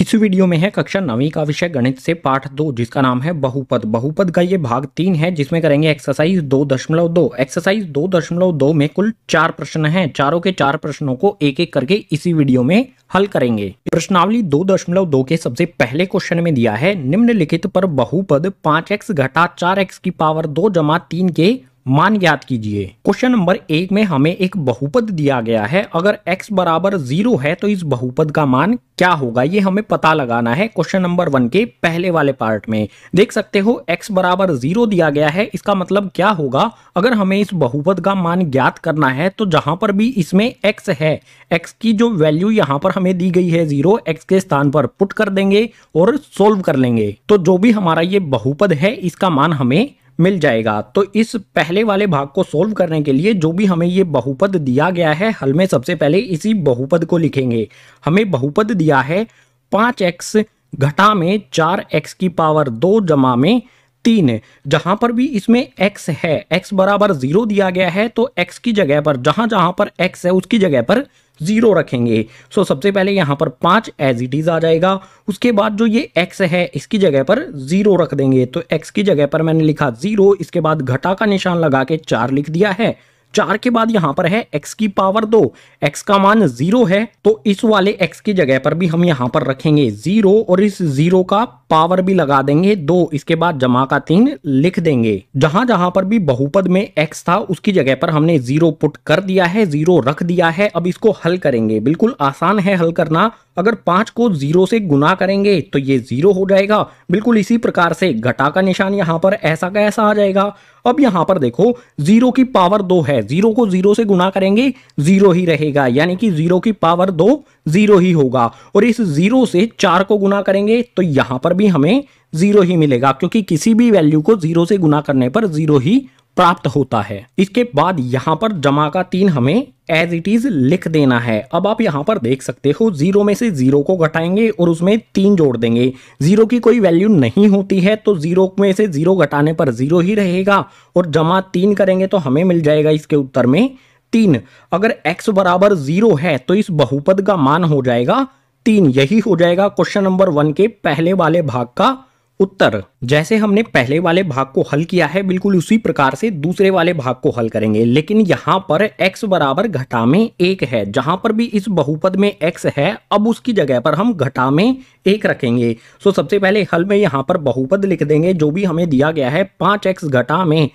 इस वीडियो में है कक्षा 9वीं का विषय गणित से पाठ 2 जिसका नाम है बहुपद। बहुपद का ये भाग 3 है जिसमें करेंगे एक्सरसाइज 2.2। एक्सरसाइज 2.2 में कुल 4 प्रश्न हैं। चारों के 4 प्रश्नों को एक एक करके इसी वीडियो में हल करेंगे। प्रश्नावली 2.2 के सबसे पहले क्वेश्चन में दिया है निम्नलिखित पर बहुपद 5x घटा 4x की पावर 2 जमा 3 के मान ज्ञात कीजिए। क्वेश्चन नंबर 1 में हमें एक बहुपद दिया गया है। अगर x बराबर 0 है तो इस बहुपद का मान क्या होगा ये हमें पता लगाना है। क्वेश्चन नंबर 1 के पहले वाले पार्ट में देख सकते हो x बराबर 0 दिया गया है। इसका मतलब क्या होगा, अगर हमें इस बहुपद का मान ज्ञात करना है तो जहां पर भी इसमें x है, x की जो वैल्यू यहाँ पर हमें दी गई है 0, x के स्थान पर पुट कर देंगे और सोल्व कर लेंगे तो जो भी हमारा ये बहुपद है इसका मान हमें मिल जाएगा। तो इस पहले वाले भाग को सोल्व करने के लिए जो भी हमें ये बहुपद दिया गया है हल में सबसे पहले इसी बहुपद को लिखेंगे। हमें बहुपद दिया है 5x घटा में 4x की पावर 2 जमा में 3। जहां पर भी इसमें x है, x बराबर 0 दिया गया है तो x की जगह पर जहां पर x है उसकी जगह पर 0 रखेंगे। सो सबसे पहले यहाँ पर 5 एज इट इज आ जाएगा। उसके बाद जो ये x है इसकी जगह पर 0 रख देंगे। तो x की जगह पर मैंने लिखा 0, इसके बाद घटा का निशान लगा के 4 लिख दिया है। 4 के बाद यहाँ पर है x की पावर 2, x का मान 0 है तो इस वाले x की जगह पर भी हम यहाँ पर रखेंगे 0 और इस 0 का पावर भी लगा देंगे 2, इसके बाद जमा का 3 लिख देंगे। जहां पर भी बहुपद में x था उसकी जगह पर हमने 0 पुट कर दिया है, 0 रख दिया है। अब इसको हल करेंगे, बिल्कुल आसान है हल करना। अगर 5 को 0 से गुना करेंगे तो ये 0 हो जाएगा। बिल्कुल इसी प्रकार से घटा का निशान यहाँ पर ऐसा का ऐसा आ जाएगा। अब यहाँ पर देखो 0 की पावर 2 है, 0 को 0 से गुना करेंगे 0 ही रहेगा, यानी कि 0 की पावर 2 0 ही होगा। और इस 0 से 4 को गुना करेंगे तो यहाँ पर भी हमें 0 ही मिलेगा, क्योंकि किसी भी वैल्यू को 0 से गुना करने पर 0 ही प्राप्त होता है। इसके बाद यहाँ पर जमा का 3 हमें एज इट इज लिख देना है। अब आप यहाँ पर देख सकते हो 0 में से 0 को घटाएंगे और उसमें 3 जोड़ देंगे। 0 की कोई वैल्यू नहीं होती है तो 0 में से 0 घटाने पर 0 ही रहेगा और जमा 3 करेंगे तो हमें मिल जाएगा इसके उत्तर में 3। अगर x बराबर 0 है तो इस बहुपद का मान हो जाएगा 3। यही हो जाएगा क्वेश्चन नंबर 1 के पहले वाले भाग का उत्तर। जैसे हमने पहले वाले भाग को हल किया है बिल्कुल उसी प्रकार से दूसरे वाले भाग को हल करेंगे, लेकिन यहाँ पर x बराबर घटा में 1 है। जहां पर भी इस बहुपद में x है अब उसकी जगह पर हम घटा में 1 रखेंगे। सो सबसे पहले हल में यहाँ पर बहुपद लिख देंगे जो भी हमें दिया गया है 5x घटा में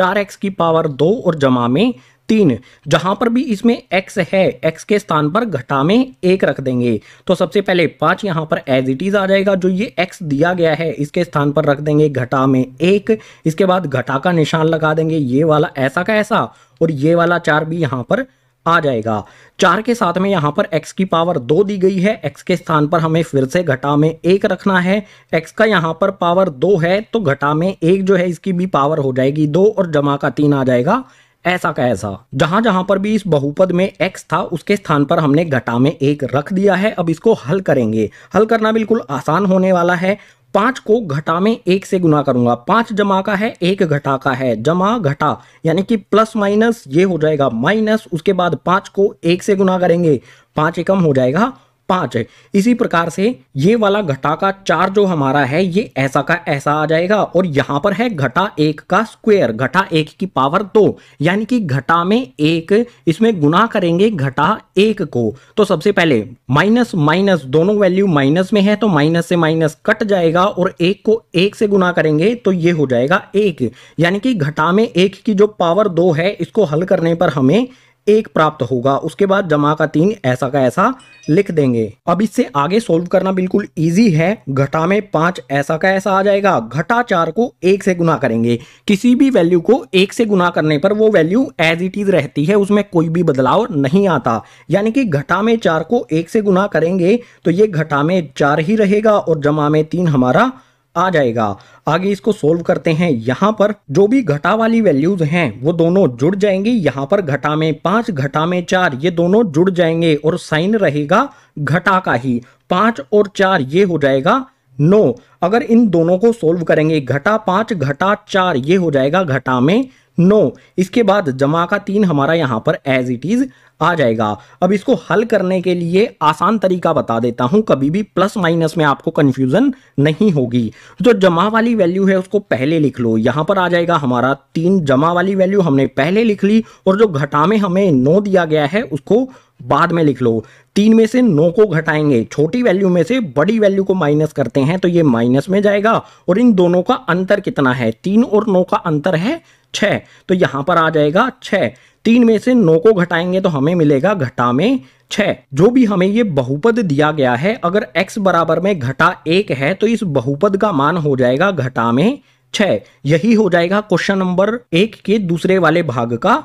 4x की पावर 2 और जमा में 3। जहां पर भी इसमें x है, x के स्थान पर घटा में 1 रख देंगे। तो सबसे पहले 5 यहाँ पर एज इट इज आ जाएगा। जो ये x दिया गया है इसके स्थान पर रख देंगे घटा में 1, इसके बाद घटा का निशान लगा देंगे ये वाला ऐसा का ऐसा और ये वाला 4 भी यहाँ पर आ जाएगा। 4 के साथ में यहाँ पर x की पावर 2 दी गई है, x के स्थान पर हमें फिर से घटा में 1 रखना है। x का यहाँ पर पावर 2 है तो घटा में 1 जो है इसकी भी पावर हो जाएगी 2 और जमा का 3 आ जाएगा ऐसा का ऐसा। जहां पर भी इस बहुपद में x था उसके स्थान पर हमने घटा में 1 रख दिया है। अब इसको हल करेंगे। हल करना बिल्कुल आसान होने वाला है। 5 को घटा में 1 से गुना करूंगा, 5 जमा का है 1 घटा का है, जमा घटा यानी कि प्लस माइनस ये हो जाएगा माइनस। उसके बाद 5 को 1 से गुना करेंगे, 5 एकम हो जाएगा 5। इसी प्रकार से ये वाला घटा का 4 जो हमारा है ये ऐसा का ऐसा आ जाएगा। और यहाँ पर है घटा 1 का स्क्वायर, घटा 1 की पावर 2 यानी कि घटा में 1 इसमें गुना करेंगे घटा 1 को। तो सबसे पहले माइनस माइनस दोनों वैल्यू माइनस में है तो माइनस से माइनस कट जाएगा और 1 को 1 से गुना करेंगे तो ये हो जाएगा 1, यानी कि घटा में 1 की जो पावर 2 है इसको हल करने पर हमें 1 प्राप्त होगा। उसके बाद जमा का 3 ऐसा का ऐसा लिख देंगे। अब इससे आगे सोल्व करना बिल्कुल इजी है। घटा में 5 ऐसा का ऐसा आ जाएगा, घटा 4 को 1 से गुना करेंगे। किसी भी वैल्यू को 1 से गुना करने पर वो वैल्यू एज इट इज रहती है, उसमें कोई भी बदलाव नहीं आता। यानी कि घटा में 4 को 1 से गुना करेंगे तो ये घटा में 4 ही रहेगा और जमा में 3 हमारा आ जाएगा। आगे इसको सोल्व करते हैं। यहाँ पर जो भी घटा वाली वैल्यूज हैं वो दोनों जुड़ जाएंगी। यहाँ पर घटा में 5 घटा में 4 ये दोनों जुड़ जाएंगे और साइन रहेगा घटा का ही। 5 और 4 ये हो जाएगा 9। अगर इन दोनों को सोल्व करेंगे घटा 5 घटा 4 ये हो जाएगा घटा में नो। इसके बाद जमा का 3 हमारा यहाँ पर एज इट इज आ जाएगा। अब इसको हल करने के लिए आसान तरीका बता देता हूं, कभी भी प्लस माइनस में आपको कंफ्यूजन नहीं होगी। जो जमा वाली वैल्यू है उसको पहले लिख लो, यहाँ पर आ जाएगा हमारा 3, जमा वाली वैल्यू हमने पहले लिख ली, और जो घटा में हमें 9 दिया गया है उसको बाद में लिख लो। 3 में से 9 को घटाएंगे, छोटी वैल्यू में से बड़ी वैल्यू को माइनस करते हैं तो ये माइनस में जाएगा, और इन दोनों का अंतर कितना है, 3 और 9 का अंतर है 6, तो यहाँ पर आ जाएगा 6। 3 में से 9 को घटाएंगे तो हमें मिलेगा घटा में 6। जो भी हमें ये बहुपद दिया गया है, अगर x बराबर में घटा 1 है तो इस बहुपद का मान हो जाएगा घटा में 6। यही हो जाएगा क्वेश्चन नंबर 1 के दूसरे वाले भाग का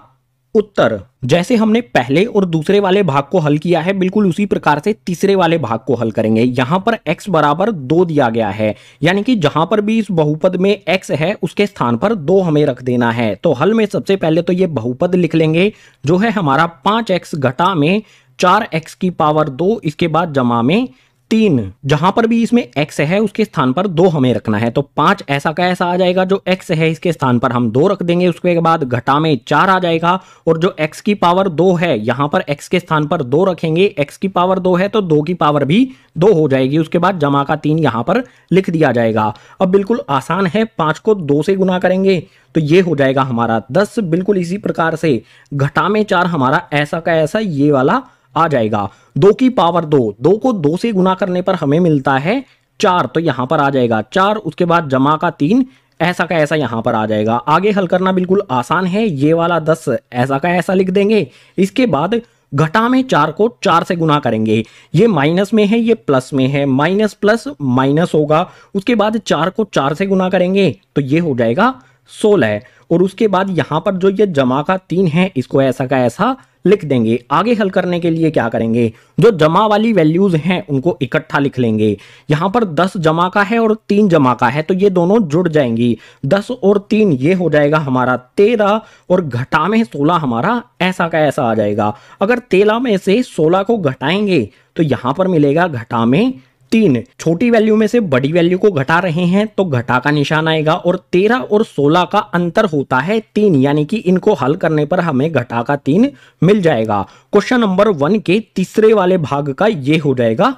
उत्तर। जैसे हमने पहले और दूसरे वाले भाग को हल किया है, बिल्कुल उसी प्रकार से तीसरे वाले भाग को हल करेंगे। यहाँ पर x बराबर 2 दिया गया है, यानी कि जहाँ पर भी इस बहुपद में x है उसके स्थान पर 2 हमें रख देना है। तो हल में सबसे पहले तो ये बहुपद लिख लेंगे जो है हमारा 5x घटा में 4x की पावर 2, इसके बाद जमा में 3। जहां पर भी इसमें x है उसके स्थान पर 2 हमें रखना है, तो 5 ऐसा का ऐसा आ जाएगा, जो x है इसके स्थान पर हम 2 रख देंगे। उसके बाद घटा में 4 आ जाएगा, और जो x की पावर 2 है यहां पर x के स्थान पर 2 रखेंगे, x की पावर 2 है तो 2 की पावर भी 2 हो जाएगी। उसके बाद जमा का 3 यहां पर लिख दिया जाएगा। अब बिल्कुल आसान है, 5 को 2 से गुना करेंगे तो ये हो जाएगा हमारा 10। बिल्कुल इसी प्रकार से घटा में 4 हमारा ऐसा का ऐसा ये वाला आ जाएगा, 2 की पावर 2, 2 को 2 से गुना करने पर हमें मिलता है 4, तो यहाँ पर आ जाएगा 4। उसके बाद जमा का 3 ऐसा का ऐसा यहाँ पर आ जाएगा। आगे हल करना बिल्कुल आसान है, ये वाला 10 ऐसा का ऐसा लिख देंगे। इसके बाद घटा में 4 को 4 से गुना करेंगे, ये माइनस में है ये प्लस में है, माइनस प्लस माइनस होगा। उसके बाद 4 को 4 से गुना करेंगे तो ये हो जाएगा 16, और उसके बाद यहाँ पर जो ये जमा का 3 है इसको ऐसा का ऐसा लिख देंगे। आगे हल करने के लिए क्या करेंगे, जो जमा वाली वैल्यूज हैं उनको इकट्ठा लिख लेंगे। यहाँ पर 10 जमा का है और 3 जमा का है तो ये दोनों जुड़ जाएंगी, 10 और 3 ये हो जाएगा हमारा 13, और घटा में 16 हमारा ऐसा का ऐसा आ जाएगा। अगर 13 में से 16 को घटाएंगे तो यहाँ पर मिलेगा घटा में 3। छोटी वैल्यू में से बड़ी वैल्यू को घटा रहे हैं तो घटा का निशान आएगा, और 13 और 16 का अंतर होता है 3, यानी कि इनको हल करने पर हमें घटा का 3 मिल जाएगा। क्वेश्चन नंबर 1 के तीसरे वाले भाग का ये हो जाएगा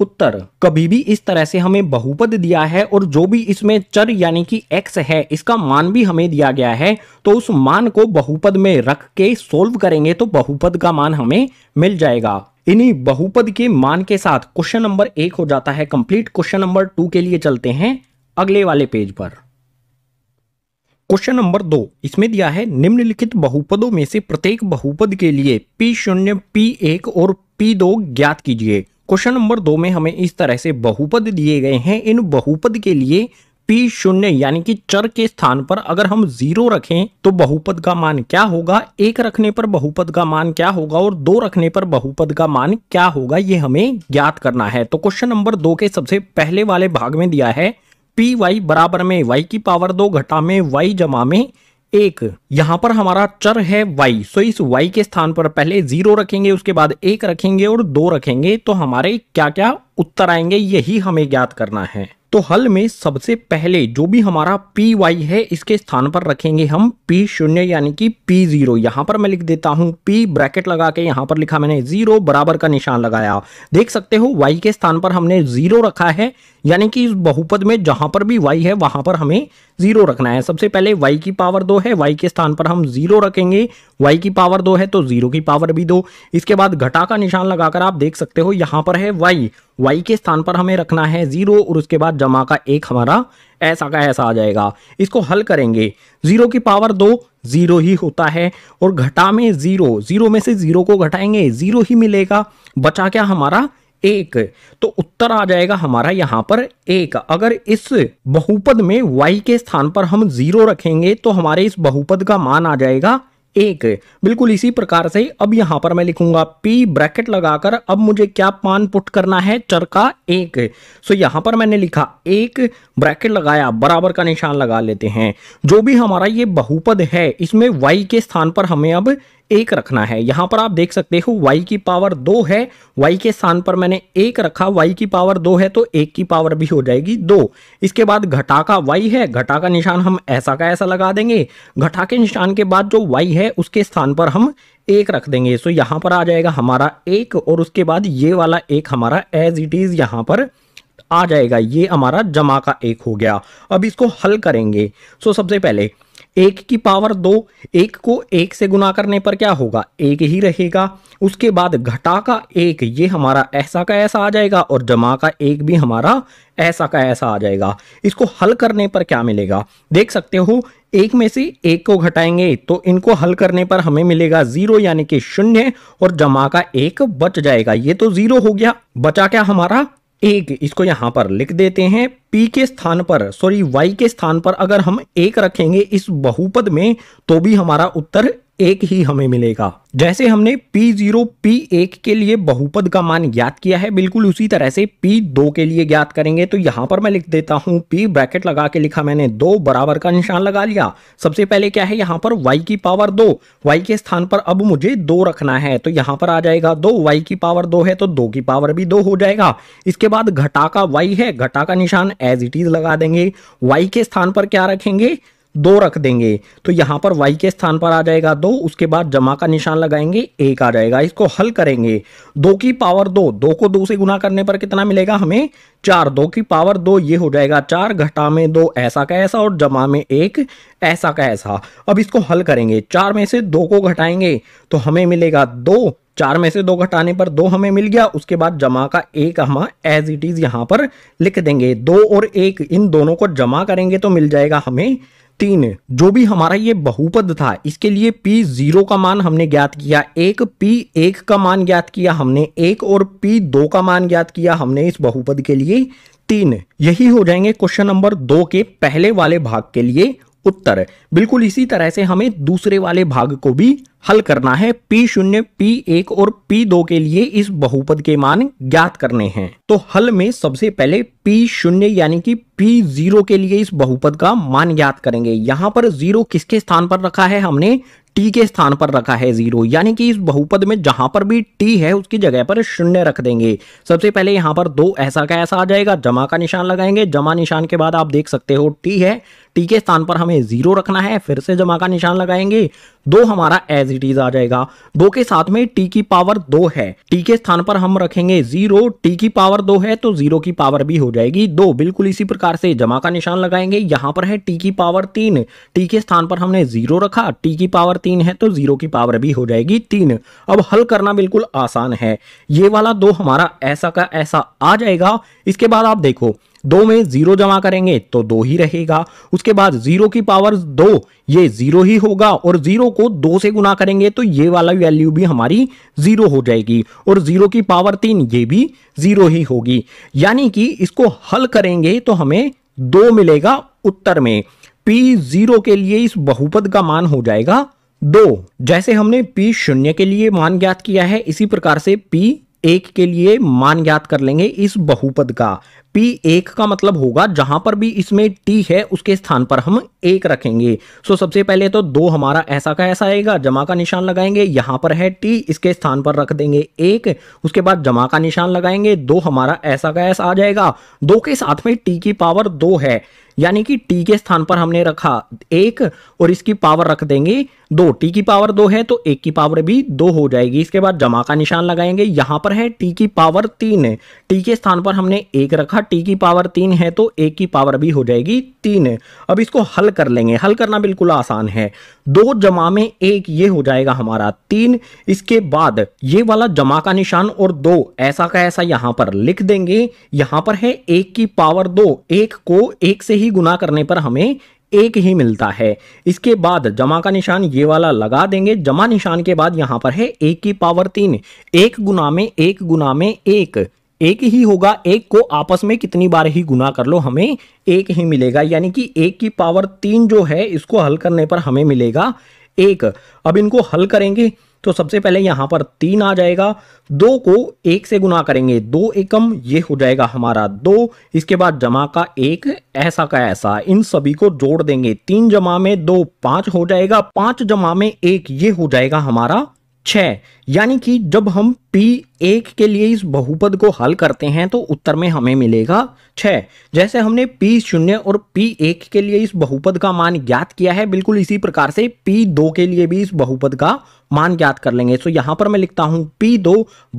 उत्तर। कभी भी इस तरह से हमें बहुपद दिया है और जो भी इसमें चर यानी कि x है इसका मान भी हमें दिया गया है, तो उस मान को बहुपद में रख के सोल्व करेंगे तो बहुपद का मान हमें मिल जाएगा। इन्हीं बहुपद के मान के साथ क्वेश्चन नंबर 1 हो जाता है कंप्लीट। क्वेश्चन नंबर 2 के लिए चलते हैं अगले वाले पेज पर। क्वेश्चन नंबर 2 इसमें दिया है, निम्नलिखित बहुपदों में से प्रत्येक बहुपद के लिए p0, p1 और p2 ज्ञात कीजिए। क्वेश्चन नंबर 2 में हमें इस तरह से बहुपद दिए गए हैं। इन बहुपद के लिए p0 यानी कि चर के स्थान पर अगर हम 0 रखें तो बहुपद का मान क्या होगा, 1 रखने पर बहुपद का मान क्या होगा, और 2 रखने पर बहुपद का मान क्या होगा, ये हमें ज्ञात करना है। तो क्वेश्चन नंबर 2 के सबसे पहले वाले भाग में दिया है py बराबर में y की पावर 2 घटा में y जमा में 1। यहाँ पर हमारा चर है y, सो इस y के स्थान पर पहले 0 रखेंगे, उसके बाद 1 रखेंगे और 2 रखेंगे, तो हमारे क्या क्या उत्तर आएंगे यही हमें ज्ञात करना है। तो हल में सबसे पहले जो भी हमारा py है इसके स्थान पर रखेंगे हम p0 यानी कि p0। यहाँ पर मैं लिख देता हूँ p ब्रैकेट लगा के, यहाँ पर लिखा मैंने 0 बराबर का निशान लगाया। देख सकते हो y के स्थान पर हमने 0 रखा है, यानी कि इस बहुपद में जहाँ पर भी y है वहाँ पर हमें 0 रखना है। सबसे पहले y की पावर 2 है, y के स्थान पर हम 0 रखेंगे, y की पावर 2 है तो 0 की पावर भी 2। इसके बाद घटा का निशान लगाकर आप देख सकते हो यहाँ पर है y के स्थान पर हमें रखना है 0, और उसके बाद जमा का 1 हमारा ऐसा का ऐसा आ जाएगा। इसको हल करेंगे, 0 की पावर 2 0 ही होता है, और घटा में 0, 0 में से 0 को घटाएंगे 0 ही मिलेगा, बचा क्या हमारा 1, तो उत्तर आ जाएगा हमारा यहाँ पर 1। अगर इस बहुपद में y के स्थान पर हम 0 रखेंगे तो हमारे इस बहुपद का मान आ जाएगा 1। बिल्कुल इसी प्रकार से अब यहाँ पर मैं लिखूंगा p ब्रैकेट लगाकर अब मुझे क्या मान पुट करना है, चर का 1, सो यहाँ पर मैंने लिखा 1 ब्रैकेट लगाया बराबर का निशान लगा लेते हैं। जो भी हमारा ये बहुपद है इसमें y के स्थान पर हमें अब एक रखना है। यहाँ पर आप देख सकते हो y की पावर 2 है, y के स्थान पर मैंने 1 रखा, y की पावर 2 है तो 1 की पावर भी हो जाएगी 2। इसके बाद घटा का y है, घटा का निशान हम ऐसा का ऐसा लगा देंगे, घटा के निशान के बाद जो y है उसके स्थान पर हम 1 रख देंगे। सो यहाँ पर आ जाएगा हमारा 1 और उसके बाद ये वाला 1 हमारा एज इट इज़ यहाँ पर आ जाएगा, ये हमारा जमा का 1 हो गया। अब इसको हल करेंगे। सो सबसे पहले 1 की पावर 2, 1 को 1 से गुना करने पर क्या होगा, 1 ही रहेगा। उसके बाद घटा का 1 ये हमारा ऐसा का ऐसा आ जाएगा और जमा का 1 भी हमारा ऐसा का ऐसा आ जाएगा। इसको हल करने पर क्या मिलेगा, देख सकते हो 1 में से 1 को घटाएंगे तो इनको हल करने पर हमें मिलेगा 0 यानी कि 0 और जमा का 1 बच जाएगा। ये तो 0 हो गया, बचा क्या हमारा 1। इसको यहाँ पर लिख देते हैं। p के स्थान पर y के स्थान पर अगर हम 1 रखेंगे इस बहुपद में तो भी हमारा उत्तर 1 ही हमें मिलेगा। जैसे हमने p0 p1 के लिए बहुपद का मान ज्ञात किया है, बिल्कुल उसी तरह से p2 के लिए ज्ञात करेंगे। तो यहाँ पर मैं लिख देता हूँ p ब्रैकेट लगा के लिखा मैंने 2 बराबर का निशान लगा लिया। सबसे पहले क्या है यहाँ पर y की पावर 2, y के स्थान पर अब मुझे 2 रखना है तो यहाँ पर आ जाएगा 2, y की पावर 2 है तो 2 की पावर भी 2 हो जाएगा। इसके बाद घटा का y है, घटा का निशान एज इट इज लगा देंगे, y के स्थान पर क्या रखेंगे 2 रख देंगे तो यहाँ पर y के स्थान पर आ जाएगा 2। उसके बाद जमा का निशान लगाएंगे 1 आ जाएगा। इसको हल करेंगे 2 की पावर 2, 2 को 2 से गुना करने पर कितना मिलेगा हमें 4, 2 की पावर 2 ये हो जाएगा 4, घटा में 2 ऐसा का ऐसा और जमा में 1 ऐसा का ऐसा। अब इसको हल करेंगे, 4 में से 2 को घटाएंगे तो हमें मिलेगा 2, 4 में से 2 घटाने पर 2 हमें मिल गया। उसके बाद जमा का 1 हम एज इट इज यहाँ पर लिख देंगे। 2 और 1 इन दोनों को जमा करेंगे तो मिल जाएगा हमें 3। जो भी हमारा ये बहुपद था इसके लिए p0 का मान हमने ज्ञात किया 1, p1 का मान ज्ञात किया हमने 1 और p2 का मान ज्ञात किया हमने इस बहुपद के लिए 3। यही हो जाएंगे क्वेश्चन नंबर 2 के पहले वाले भाग के लिए उत्तर। बिल्कुल इसी तरह से हमें दूसरे वाले भाग को भी हल करना है। p0, p1 और p2 के लिए इस बहुपद के मान ज्ञात करने हैं। तो हल में सबसे पहले p0 यानी कि p0 के लिए इस बहुपद का मान ज्ञात करेंगे। यहाँ पर 0 किसके स्थान पर रखा है हमने, t के स्थान पर रखा है 0, यानी कि इस बहुपद में जहां पर भी t है उसकी जगह पर 0 रख देंगे। सबसे पहले यहाँ पर 2 ऐसा का ऐसा आ जाएगा, जमा का निशान लगाएंगे, जमा निशान के बाद आप देख सकते हो t है, t के स्थान पर हमें 0 रखना है, फिर से जमा का निशान लगाएंगे 2 हमारा एज इट इज आ जाएगा। 2 के साथ में t की पावर 2 है, t के स्थान पर हम रखेंगे 0, t की पावर 2 है तो 0 की पावर भी हो जाएगी 2। बिल्कुल इसी प्रकार से जमा का निशान लगाएंगे, यहाँ पर है t की पावर 3, t के स्थान पर हमने 0 रखा, t की पावर 3 है तो 0 की पावर भी हो जाएगी 3। अब हल करना बिल्कुल आसान है, ये वाला 2 हमारा ऐसा का ऐसा आ जाएगा। इसके बाद आप देखो 2 में 0 जमा करेंगे तो 2 ही रहेगा, उसके बाद 0 की पावर 2 ये 0 ही होगा और 0 को 2 से गुना करेंगे तो ये वाला वैल्यू भी हमारी 0 हो जाएगी और 0 की पावर 3 ये भी 0 ही होगी। यानी कि इसको हल करेंगे तो हमें 2 मिलेगा उत्तर में। p0 के लिए इस बहुपद का मान हो जाएगा 2। जैसे हमने p0 के लिए मान ज्ञात किया है इसी प्रकार से p1 के लिए मान ज्ञात कर लेंगे इस बहुपद का। p1 का मतलब होगा जहां पर भी इसमें t है उसके स्थान पर हम 1 रखेंगे। सो सबसे पहले तो 2 हमारा ऐसा का ऐसा आएगा, जमा का निशान लगाएंगे, यहाँ पर है t, इसके स्थान पर रख देंगे 1, उसके बाद जमा का निशान लगाएंगे 2 हमारा ऐसा का ऐसा आ जाएगा। 2 के साथ में t की पावर 2 है यानी कि t के स्थान पर हमने रखा 1 और इसकी पावर रख देंगे 2, t की पावर 2 है तो 1 की पावर भी 2 हो जाएगी। इसके बाद जमा का निशान लगाएंगे, यहाँ पर है t की पावर 3, t के स्थान पर हमने 1 रखा, t की पावर 3 है तो 1 की पावर भी हो जाएगी 3। अब इसको हल कर लेंगे, हल करना बिल्कुल आसान है। 2 जमा में 1 ये हो जाएगा हमारा 3। इसके बाद ये वाला जमा का निशान और 2 ऐसा का ऐसा यहाँ पर लिख देंगे, यहाँ पर है 1 की पावर 2, 1 को 1 से ही गुना करने पर हमें 1 ही मिलता है। इसके बाद जमा का निशान ये वाला लगा देंगे, जमा निशान के बाद यहाँ पर है 1 की पावर 3, 1 गुना में 1 गुना में 1, 1 ही होगा, 1 को आपस में कितनी बार ही गुना कर लो हमें 1 ही मिलेगा। यानी कि 1 की पावर 3 जो है इसको हल करने पर हमें मिलेगा 1। अब इनको हल करेंगे तो सबसे पहले यहाँ पर 3 आ जाएगा, 2 को 1 से गुना करेंगे, 2 एकम ये हो जाएगा हमारा 2, इसके बाद जमा का 1 ऐसा का ऐसा, इन सभी को जोड़ देंगे। 3 जमा में 2 5 हो जाएगा, 5 जमा में 1 ये हो जाएगा हमारा 6। यानी कि जब हम P1 के लिए इस बहुपद को हल करते हैं तो उत्तर में हमें मिलेगा 6। जैसे हमने P0 और P1 के लिए इस बहुपद का मान ज्ञात किया है, बिल्कुल इसी प्रकार से P2 के लिए भी इस बहुपद का मान ज्ञात कर लेंगे। तो यहाँ पर मैं लिखता हूँ P2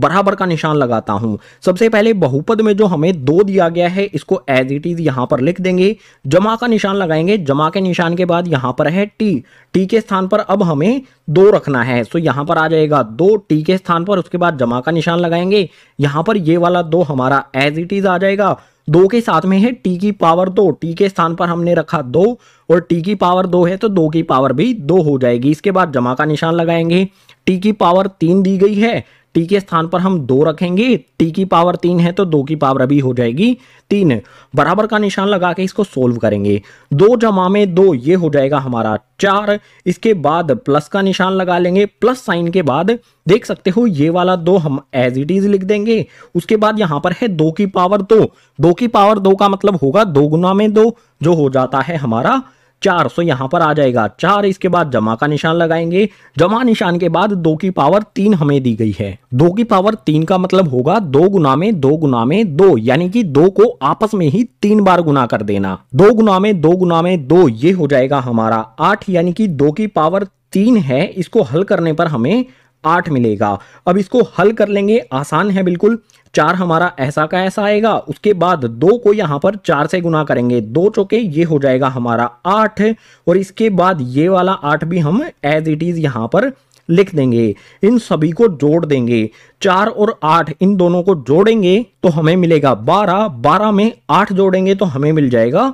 बराबर का निशान लगाता हूँ। सबसे पहले बहुपद में जो हमें 2 दिया गया है इसको एज इट इज यहाँ पर लिख देंगे, जमा का निशान लगाएंगे, जमा के निशान के बाद यहाँ पर है टी के स्थान पर अब हमें 2 रखना है, तो यहाँ पर आ जाएगा 2 टी के स्थान पर, उसके बाद जमा का निशान लगाएंगे, यहाँ पर ये वाला 2 हमारा एज इट इज आ जाएगा। 2 के साथ में है t की पावर 2, t के स्थान पर हमने रखा 2 और t की पावर 2 है तो 2 की पावर भी 2 हो जाएगी। इसके बाद जमा का निशान लगाएंगे, t की पावर 3 दी गई है, t के स्थान पर हम 2 रखेंगे, t की पावर 3 है तो 2 की पावर अभी हो जाएगी 3। बराबर का निशान लगा के इसको सोल्व करेंगे, 2 जमा में 2 ये हो जाएगा हमारा 4। इसके बाद प्लस का निशान लगा लेंगे, प्लस साइन के बाद देख सकते हो ये वाला 2 हम एज इट इज लिख देंगे, उसके बाद यहाँ पर है 2 की पावर 2, 2 की पावर 2 का मतलब होगा 2 गुना में 2 जो हो जाता है हमारा 4, सो यहाँ पर आ जाएगा 4। इसके बाद जमा का निशान लगाएंगे, जमा निशान के बाद 2 की पावर 3 हमें दी गई है, 2 की पावर 3 का मतलब होगा 2 गुना में 2 गुना में 2, यानी कि 2 को आपस में ही 3 बार गुना कर देना, 2 गुना में 2 गुना में 2 ये हो जाएगा हमारा 8। यानी कि 2 की पावर 3 है, इसको हल करने पर हमें 8 मिलेगा। अब इसको हल कर लेंगे, आसान है बिल्कुल, 4 हमारा ऐसा का ऐसा आएगा, उसके बाद 2 को यहाँ पर 4 से गुना करेंगे, 2 चौके ये हो जाएगा हमारा 8 और इसके बाद ये वाला 8 भी हम एज इट इज यहाँ पर लिख देंगे, इन सभी को जोड़ देंगे, 4 और 8 इन दोनों को जोड़ेंगे तो हमें मिलेगा 12, 12 में 8 जोड़ेंगे तो हमें मिल जाएगा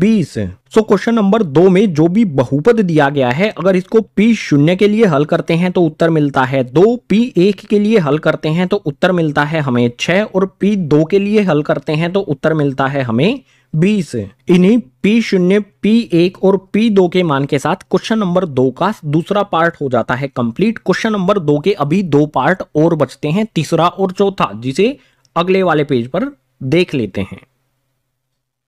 20। सो क्वेश्चन नंबर 2 में जो भी बहुपद दिया गया है अगर इसको P0 के लिए हल करते हैं तो उत्तर मिलता है 2, P1 के लिए हल करते हैं तो उत्तर मिलता है हमें 6 और P2 के लिए हल करते हैं तो उत्तर मिलता है हमें 20। इन्हीं P0, P1 और P2 के मान के साथ क्वेश्चन नंबर 2 का दूसरा पार्ट हो जाता है कंप्लीट। क्वेश्चन नंबर 2 के अभी 2 पार्ट और बचते हैं, तीसरा और चौथा, जिसे अगले वाले पेज पर देख लेते हैं।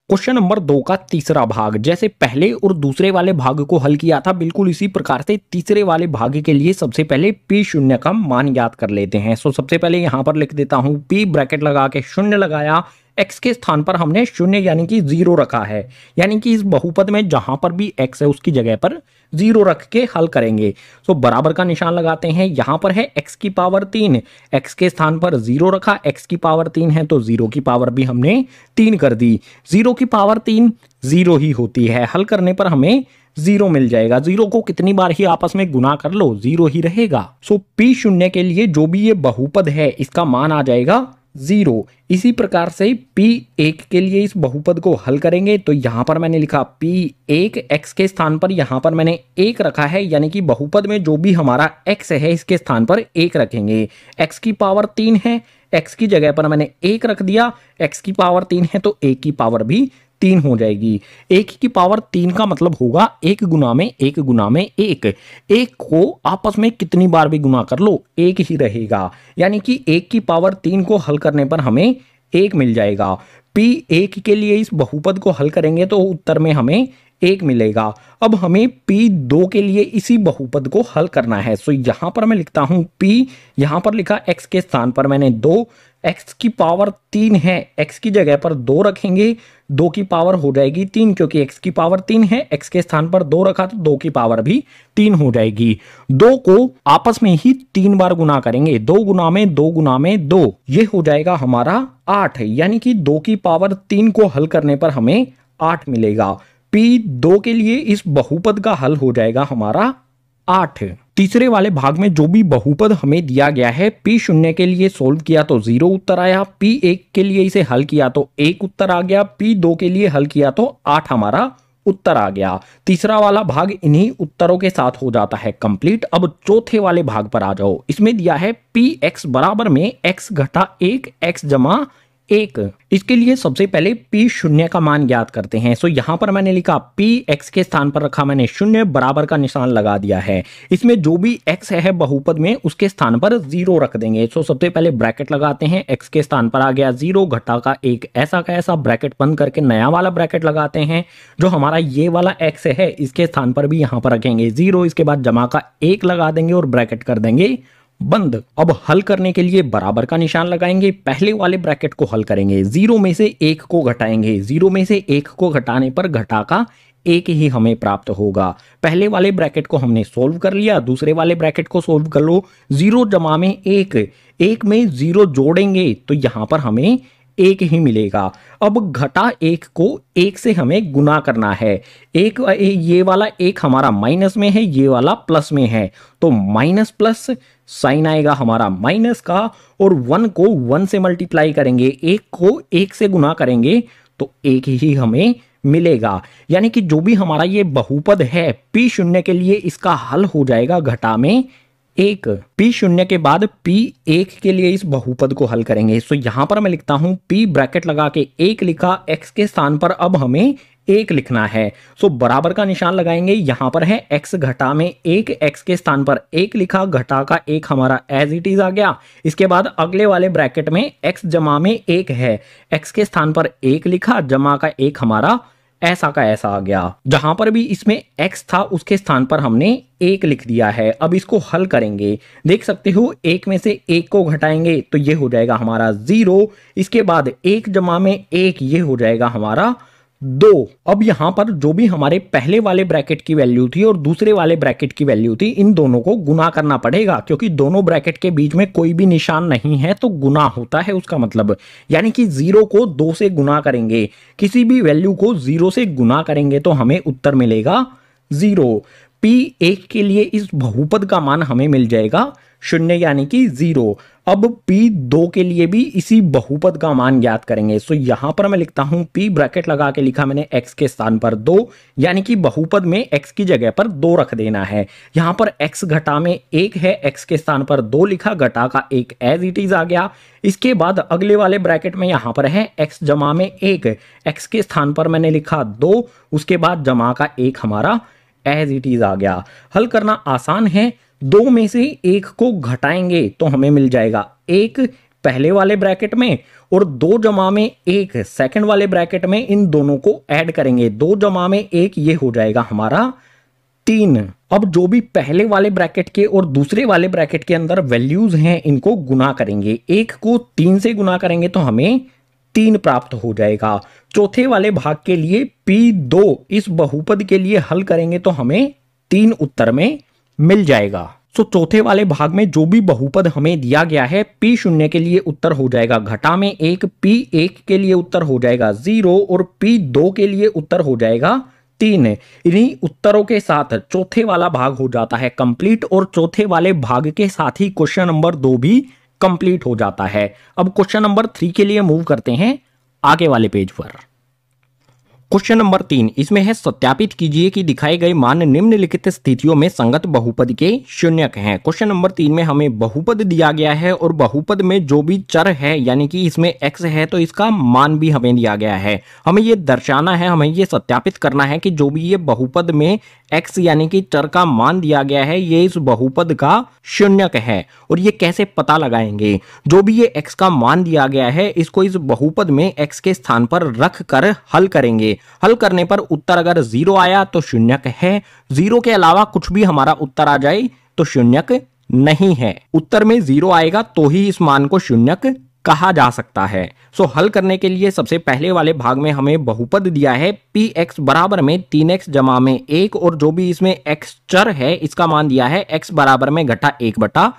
क्वेश्चन नंबर 2 का तीसरा भाग, जैसे पहले और दूसरे वाले भाग को हल किया था बिल्कुल इसी प्रकार से तीसरे वाले भाग के लिए सबसे पहले P0 का मान याद कर लेते हैं। सो सबसे पहले यहाँ पर लिख देता हूँ P ब्रैकेट लगा के 0 लगाया, x के स्थान पर हमने 0 यानी कि 0 रखा है, यानी कि इस बहुपद में जहां पर भी x है उसकी जगह पर 0 रख के हल करेंगे। तो बराबर का निशान लगाते हैं, यहाँ पर है x की पावर 3, x के स्थान पर 0 रखा, x की पावर 3 है तो 0 की पावर भी हमने 3 कर दी, 0 की पावर 3 0 ही होती है, हल करने पर हमें 0 मिल जाएगा। 0 को कितनी बार ही आपस में गुना कर लो 0 ही रहेगा। सो P0 के लिए जो भी ये बहुपद है इसका मान आ जाएगा 0। इसी प्रकार से P1 के लिए इस बहुपद को हल करेंगे, तो यहाँ पर मैंने लिखा P1, x के स्थान पर यहाँ पर मैंने 1 रखा है, यानी कि बहुपद में जो भी हमारा x है इसके स्थान पर 1 रखेंगे, x की पावर 3 है, x की जगह पर मैंने 1 रख दिया, x की पावर 3 है तो 1 की पावर भी 3 हो जाएगी। 1 की पावर 3 का मतलब होगा 1 गुना में 1 गुना में 1, 1 को आपस में कितनी बार भी गुना कर लो 1 ही रहेगा, यानी कि 1 की पावर 3 को हल करने पर हमें 1 मिल जाएगा। P1 के लिए इस बहुपद को हल करेंगे तो उत्तर में हमें 1 मिलेगा। अब हमें P2 के लिए इसी बहुपद को हल करना है, तो यहाँ पर मैं लिखता हूँ P, यहाँ पर लिखा x के स्थान पर मैंने 2, x की पावर 3 है, x की जगह पर 2 रखेंगे, 2 की पावर हो जाएगी 3, क्योंकि x की पावर 3 है, x के स्थान पर 2 रखा तो 2 की पावर भी 3 हो जाएगी। 2 को आपस में ही 3 बार गुना करेंगे, 2 गुना में 2 गुना में 2 ये हो जाएगा हमारा 8, यानी कि 2 की पावर 3 को हल करने पर हमें 8 मिलेगा। P2 के लिए इस बहुपद का हल हो जाएगा हमारा 8। तीसरे वाले भाग में जो भी बहुपद हमें दिया गया है P0 के लिए सोल्व किया तो 0 उत्तर आया, P1 के लिए इसे हल किया तो 1 उत्तर आ गया, P2 के लिए हल किया तो 8 हमारा उत्तर आ गया। तीसरा वाला भाग इन्हीं उत्तरों के साथ हो जाता है कंप्लीट। अब चौथे वाले भाग पर आ जाओ, इसमें दिया है Px बराबर में x घटा 1 x जमा एक। इसके लिए सबसे पहले पी शून्य का मान ज्ञात करते हैं। सो यहाँ पर मैंने लिखा पी एक्स के स्थान पर रखा मैंने शून्य बराबर का निशान लगा दिया है। इसमें जो भी एक्स है बहुपद में उसके स्थान पर जीरो रख देंगे। सो सबसे पहले ब्रैकेट लगाते हैं, एक्स के स्थान पर आ गया जीरो घटा का एक, ऐसा का ऐसा ब्रैकेट बंद करके नया वाला ब्रैकेट लगाते हैं। जो हमारा ये वाला एक्स है इसके स्थान पर भी यहाँ पर रखेंगे जीरो, इसके बाद जमा का एक लगा देंगे और ब्रैकेट कर देंगे बंद। अब हल करने के लिए बराबर का निशान लगाएंगे, पहले वाले ब्रैकेट को हल करेंगे, जीरो में से एक को घटाएंगे, जीरो में से एक को घटाने पर घटा का एक ही हमें प्राप्त होगा। पहले वाले ब्रैकेट को हमने सोल्व कर लिया, दूसरे वाले ब्रैकेट को सोल्व कर लो, जीरो जमा में एक, एक में जीरो जोड़ेंगे तो यहाँ पर हमें एक ही मिलेगा। अब घटा एक को एक से हमें गुना करना है, एक ये वाला एक हमारा माइनस में है, ये वाला प्लस में है, तो माइनस प्लस साइन आएगा हमारा माइनस का, और वन को वन से मल्टीप्लाई करेंगे, एक को एक से गुना करेंगे तो एक ही हमें मिलेगा। यानी कि जो भी हमारा ये बहुपद है पी शून्य के लिए इसका हल हो जाएगा घटा में एक। पी शून्य के बाद पी एक के लिए इस बहुपद को हल करेंगे। सो यहाँ पर मैं लिखता हूँ पी ब्रैकेट लगा के एक लिखा, एक्स के स्थान पर अब हमें एक लिखना है। सो बराबर का निशान लगाएंगे, यहाँ पर है एक्स घटा में एक, एक्स के स्थान पर एक लिखा, घटा का एक हमारा एज इट इज आ गया। इसके बाद अगले वाले ब्रैकेट में एक्स जमा में एक है, एक्स के स्थान पर एक लिखा, जमा का एक हमारा ऐसा का ऐसा आ गया। जहां पर भी इसमें x था उसके स्थान पर हमने एक लिख दिया है। अब इसको हल करेंगे, देख सकते हो एक में से एक को घटाएंगे तो ये हो जाएगा हमारा जीरो, इसके बाद एक जमा में एक ये हो जाएगा हमारा दो। अब यहाँ पर जो भी हमारे पहले वाले ब्रैकेट की वैल्यू थी और दूसरे वाले ब्रैकेट की वैल्यू थी इन दोनों को गुना करना पड़ेगा, क्योंकि दोनों ब्रैकेट के बीच में कोई भी निशान नहीं है तो गुना होता है उसका मतलब। यानी कि जीरो को दो से गुना करेंगे, किसी भी वैल्यू को जीरो से गुना करेंगे तो हमें उत्तर मिलेगा जीरो। पी एक के लिए इस बहुपद का मान हमें मिल जाएगा शून्य यानी कि जीरो। अब पी दो के लिए भी इसी बहुपद का मान ज्ञात करेंगे। सो यहाँ पर मैं लिखता हूँ पी ब्रैकेट लगा के लिखा मैंने एक्स के स्थान पर दो, यानी कि बहुपद में एक्स की जगह पर दो रख देना है। यहाँ पर एक्स घटा में एक है, एक्स के स्थान पर दो लिखा, घटा का एक एज इट इज आ गया। इसके बाद अगले वाले ब्रैकेट में यहाँ पर है एक्स जमा में एक, एक्स के स्थान पर मैंने लिखा दो, उसके बाद जमा का एक हमारा एज इट इज आ गया। हल करना आसान है, दो में से एक को घटाएंगे तो हमें मिल जाएगा एक पहले वाले ब्रैकेट में, और दो जमा में एक सेकंड वाले ब्रैकेट में, इन दोनों को ऐड करेंगे, दो जमा में एक ये हो जाएगा हमारा तीन। अब जो भी पहले वाले ब्रैकेट के और दूसरे वाले ब्रैकेट के अंदर वैल्यूज हैं इनको गुना करेंगे, एक को तीन से गुना करेंगे तो हमें तीन प्राप्त हो जाएगा। चौथे वाले भाग के लिए पी दो इस बहुपद के लिए हल करेंगे तो हमें तीन उत्तर में मिल जाएगा। सो चौथे वाले भाग में जो भी बहुपद हमें दिया गया है पी शून्य के लिए उत्तर हो जाएगा घटा में एक, पी एक के लिए उत्तर हो जाएगा जीरो, और पी दो के लिए उत्तर हो जाएगा तीन। इन्हीं उत्तरों के साथ चौथे वाला भाग हो जाता है कंप्लीट, और चौथे वाले भाग के साथ ही क्वेश्चन नंबर 2 भी कंप्लीट हो जाता है। अब क्वेश्चन नंबर 3 के लिए मूव करते हैं आगे वाले पेज पर। क्वेश्चन नंबर 3 इसमें है सत्यापित कीजिए कि दिखाए गए मान निम्नलिखित स्थितियों में संगत बहुपद के शून्यक हैं। क्वेश्चन नंबर 3 में हमें बहुपद दिया गया है और बहुपद में जो भी चर है यानी कि इसमें x है तो इसका मान भी हमें दिया गया है। हमें ये दर्शाना है, हमें ये सत्यापित करना है कि जो भी ये बहुपद में x यानी कि चर का मान दिया गया है ये इस बहुपद का शून्यक है। और ये कैसे पता लगाएंगे, जो भी ये x का मान दिया गया है इसको इस बहुपद में x के स्थान पर रख कर हल करेंगे। हल करने पर उत्तर अगर जीरो आया तो शून्यक है, जीरो के अलावा कुछ भी हमारा उत्तर आ जाए तो शून्यक नहीं है। उत्तर में जीरो आएगा तो ही इस मान को शून्यक कहा जा सकता है। सो हल करने के लिए सबसे पहले वाले भाग में हमें बहुपद दिया है पी एक्स बराबर में 3x जमा में एक, और जो भी इसमें x चर है इसका मान दिया है x बराबर में घटा 1/3।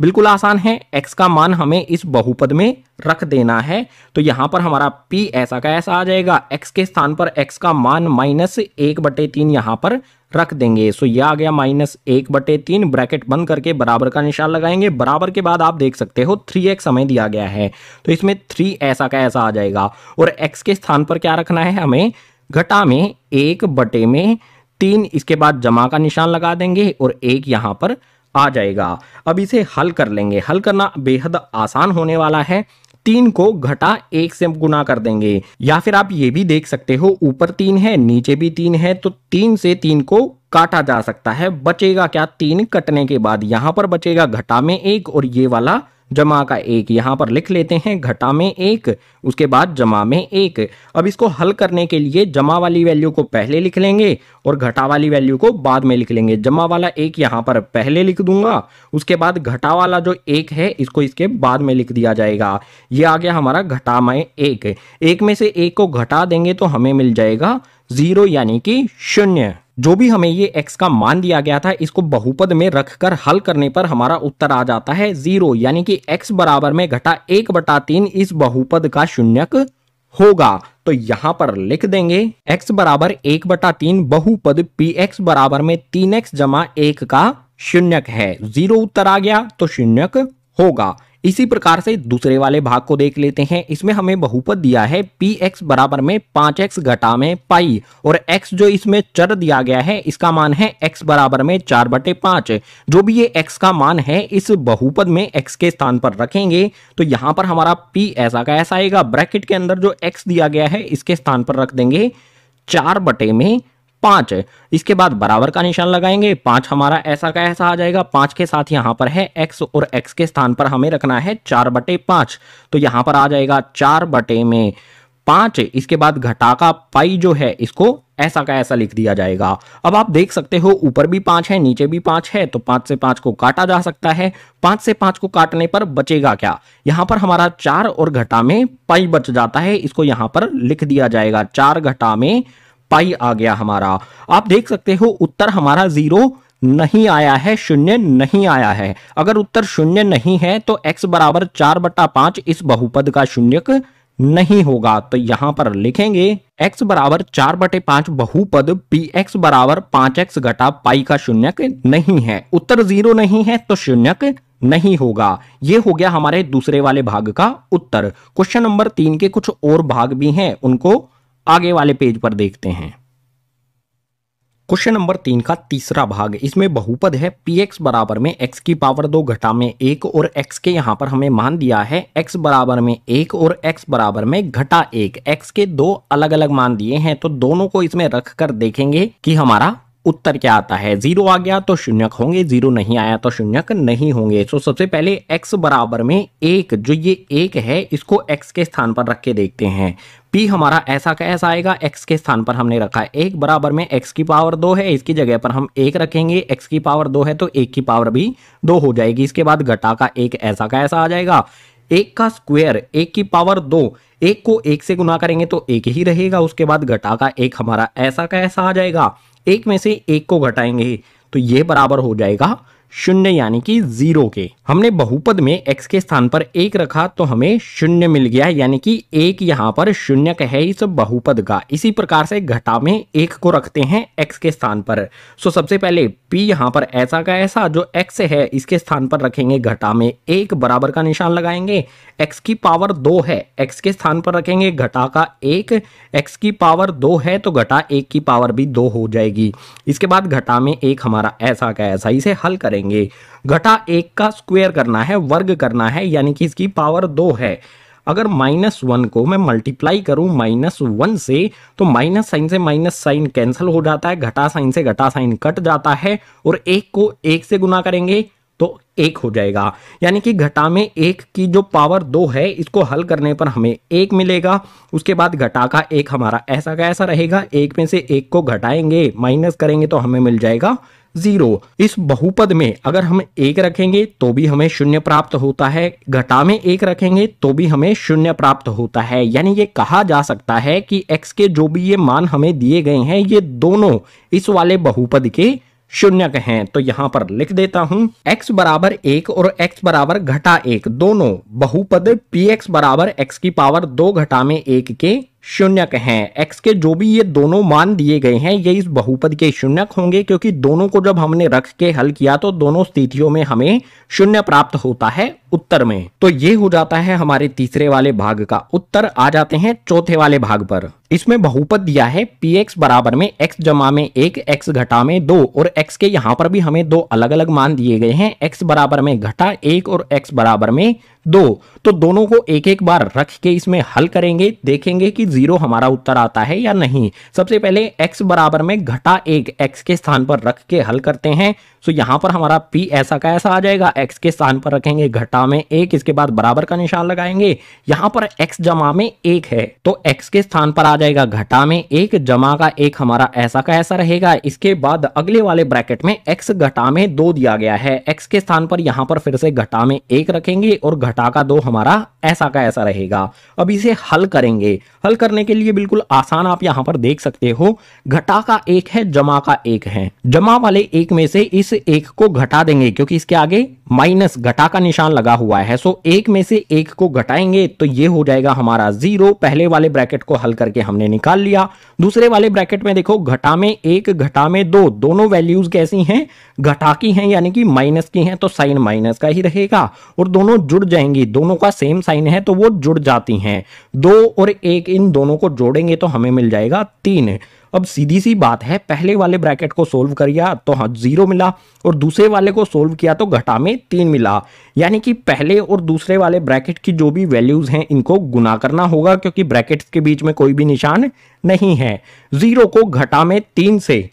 बिल्कुल आसान है, x का मान हमें इस बहुपद में रख देना है। तो यहाँ पर हमारा p ऐसा का ऐसा आ जाएगा, x के स्थान पर x का मान -1/3 यहाँ पर रख देंगे। सो यह आ गया -1/3, ब्रैकेट बंद करके बराबर का निशान लगाएंगे, बराबर के बाद आप देख सकते हो 3x हमें दिया गया है तो इसमें 3 ऐसा का ऐसा आ जाएगा, और x के स्थान पर क्या रखना है हमें घटा में 1/3, इसके बाद जमा का निशान लगा देंगे और एक यहाँ पर आ जाएगा। अब इसे हल कर लेंगे, हल करना बेहद आसान होने वाला है। तीन को घटा एक से गुना कर देंगे। या फिर आप ये भी देख सकते हो ऊपर तीन है नीचे भी तीन है, तो तीन से तीन को काटा जा सकता है, बचेगा क्या तीन कटने के बाद। यहाँ पर बचेगा घटा में एक और ये वाला जमा का एक, यहाँ पर लिख लेते हैं घटा में एक उसके बाद जमा में एक। अब इसको हल करने के लिए जमा वाली वैल्यू को पहले लिख लेंगे और घटा वाली वैल्यू को बाद में लिख लेंगे। जमा वाला एक यहाँ पर पहले लिख दूंगा, उसके बाद घटा वाला जो एक है इसको इसके बाद में लिख दिया जाएगा। ये आ गया हमारा घटा में एक। एक में से एक को घटा देंगे तो हमें मिल जाएगा जीरो यानी कि शून्य। जो भी हमें ये x का मान दिया गया था इसको बहुपद में रखकर हल करने पर हमारा उत्तर आ जाता है जीरो, यानी कि x बराबर में घटा 1/3 इस बहुपद का शून्यक होगा। तो यहां पर लिख देंगे x बराबर 1/3 बहुपद px बराबर में 3x जमा 1 का शून्यक है, जीरो उत्तर आ गया तो शून्यक होगा। इसी प्रकार से दूसरे वाले भाग को देख लेते हैं। इसमें हमें बहुपद दिया है px बराबर में 5x घटा में पाई, और x जो इसमें चर दिया गया है इसका मान है x बराबर में 4/5। जो भी ये x का मान है इस बहुपद में x के स्थान पर रखेंगे तो यहाँ पर हमारा p ऐसा का ऐसा आएगा, ब्रैकेट के अंदर जो x दिया गया है इसके स्थान पर रख देंगे 4/5। इसके बाद बराबर का निशान लगाएंगे, 5 हमारा ऐसा का ऐसा आ जाएगा, 5 के साथ यहाँ पर है x और x के स्थान पर हमें रखना है 4/5, तो यहाँ पर आ जाएगा 4/5। इसके बाद घटा का पाई जो है इसको ऐसा का ऐसा लिख दिया जाएगा। अब आप देख सकते हो ऊपर भी 5 है नीचे भी 5 है, तो 5 से 5 को काटा जा सकता है। 5 से 5 को काटने पर बचेगा क्या, यहाँ पर हमारा 4 और घटा में पाई बच जाता है, इसको यहाँ पर लिख दिया जाएगा 4 घटा में पाई आ गया हमारा। आप देख सकते हो उत्तर हमारा जीरो नहीं आया है, शून्य नहीं आया है। अगर उत्तर शून्य नहीं है तो x बराबर 4/5 इस बहुपद का शून्यक नहीं होगा। तो यहां पर लिखेंगे x बराबर 4/5 बहुपद px बराबर 5x घटा पाई का शून्यक नहीं है। उत्तर जीरो नहीं है तो शून्यक नहीं होगा। ये हो गया हमारे दूसरे वाले भाग का उत्तर। क्वेश्चन नंबर 3 के कुछ और भाग भी हैं, उनको आगे वाले पेज पर देखते हैं। क्वेश्चन नंबर 3 का तीसरा भाग, इसमें बहुपद है px बराबर में x⁴ घटा में 1 और x के यहाँ पर हमें मान दिया है x बराबर में 1 और x बराबर में घटा 1। x के 2 अलग अलग मान दिए हैं तो दोनों को इसमें रख कर देखेंगे कि हमारा उत्तर क्या आता है। जीरो आ गया तो शून्यक होंगे, जीरो नहीं आया तो शून्यक नहीं होंगे। तो सबसे पहले x बराबर में 1, जो ये 1 है इसको x के स्थान पर रख के देखते हैं। p हमारा ऐसा का ऐसा आएगा, x के स्थान पर हमने रखा 1 बराबर में x⁴ है, इसकी जगह पर हम 1 रखेंगे, x⁴ है तो 1 भी 2 हो जाएगी। इसके बाद घटा का 1 ऐसा का ऐसा आ जाएगा, 1 का स्क्वायर 1 की पावर 2, 1 को 1 से गुना करेंगे तो 1 ही रहेगा। उसके बाद घटा का 1 हमारा ऐसा का ऐसा आ जाएगा, 1 में से 1 को घटाएंगे तो ये बराबर हो जाएगा शून्य यानी कि जीरो के। हमने बहुपद में x के स्थान पर 1 रखा तो हमें शून्य मिल गया, यानी कि 1 यहाँ पर शून्यक है इस बहुपद का। इसी प्रकार से घटा में 1 को रखते हैं x के स्थान पर। सो सबसे पहले p यहाँ पर ऐसा का ऐसा जो x है इसके स्थान पर रखेंगे घटा में 1, बराबर का निशान लगाएंगे, x⁴ है x के स्थान पर रखेंगे घटा का 1, x⁴ है तो घटा 1 भी 2 हो जाएगी। इसके बाद घटा में 1 हमारा ऐसा का ऐसा, इसे हल करेंगे, घटा 1 का स्क्वायर करना है, वर्ग करना है, यानी कि इसकी पावर 2 है। अगर -1 को मैं मल्टीप्लाई करूं -1 से तो माइनस साइन कैंसिल हो जाता है, घटा साइन से घटा साइन कट जाता है, और 1 को 1 से गुना करेंगे तो 1 हो जाएगा। यानी कि घटा में 1 की जो पावर 2 है इसको हल करने पर हमें 1 मिलेगा। उसके बाद घटा का 1 हमारा ऐसा का ऐसा रहेगा, 1 में से 1 को घटाएंगे माइनस करेंगे तो हमें मिल जाएगा जीरो। इस बहुपद में अगर हम 1 रखेंगे तो भी हमें शून्य प्राप्त होता है, घटा में 1 रखेंगे तो भी हमें शून्य प्राप्त होता है। यानी ये कहा जा सकता है कि x के जो भी ये मान हमें दिए गए हैं ये दोनों इस वाले बहुपद के शून्यक हैं। तो यहाँ पर लिख देता हूँ x बराबर 1 और x बराबर घटा 1 दोनों बहुपद px बराबर x⁴ घटा में 1 के शून्यक हैं। x के जो भी ये दोनों मान दिए गए हैं ये इस बहुपद के शून्यक होंगे, क्योंकि दोनों को जब हमने रख के हल किया तो दोनों स्थितियों में हमें शून्य प्राप्त होता है उत्तर में। तो ये हो जाता है हमारे तीसरे वाले भाग का उत्तर। आ जाते हैं चौथे वाले भाग पर। इसमें बहुपद दिया है px बराबर में x जमा में 1, x घटा में 2, और x के यहाँ पर भी हमें 2 अलग अलग मान दिए गए हैं, x बराबर में घटा 1 और x बराबर में दो, तो दोनों को एक एक बार रख के इसमें हल करेंगे, देखेंगे कि जीरो हमारा उत्तर आता है या नहीं। सबसे पहले x बराबर में घटा एक x के स्थान पर रख के हल करते हैं। तो यहां पर हमारा p ऐसा का ऐसा आ जाएगा, x के स्थान पर रखेंगे घटा में एक, इसके बाद बराबर का निशान लगाएंगे। यहां पर x जमा में एक है तो x के स्थान पर आ जाएगा घटा में एक जमा का एक हमारा ऐसा का ऐसा रहेगा। इसके बाद अगले वाले ब्रैकेट में x घटा में दो दिया गया है, x के स्थान पर यहां पर फिर से घटा में एक रखेंगे और घटा का दो हमारा ऐसा का ऐसा रहेगा। अब इसे हल करेंगे। हल करने के लिए बिल्कुल आसान, आप यहां पर देख सकते हो घटा का एक है जमा का एक है। जमा वाले एक में से इस एक को घटा देंगे क्योंकि इसके आगे माइनस घटा का निशान लगा हुआ है। सो एक में से एक को घटाएंगे तो ये हो जाएगा हमारा जीरो। पहले वाले ब्रैकेट को हल करके हमने निकाल लिया। दूसरे वाले ब्रैकेट में देखो घटा में एक घटा में दो, दोनों वैल्यूज कैसी हैं, घटा की हैं यानी कि माइनस की हैं, तो साइन माइनस का ही रहेगा। और दोनों जुड़ जाएंगी, दोनों का सेम साइन है तो वो जुड़ जाती हैं। दो और एक इन दोनों को जोड़ेंगे तो हमें मिल जाएगा तीन। अब सीधी सी बात है, पहले वाले ब्रैकेट को सोल्व किया तो हाँ जीरो मिला और दूसरे वाले को सोल्व किया तो घटा में तीन मिला, यानी कि पहले और दूसरे वाले ब्रैकेट की जो भी वैल्यूज हैं इनको गुना करना होगा क्योंकि ब्रैकेट्स के बीच में कोई भी निशान नहीं है। जीरो को घटा में तीन से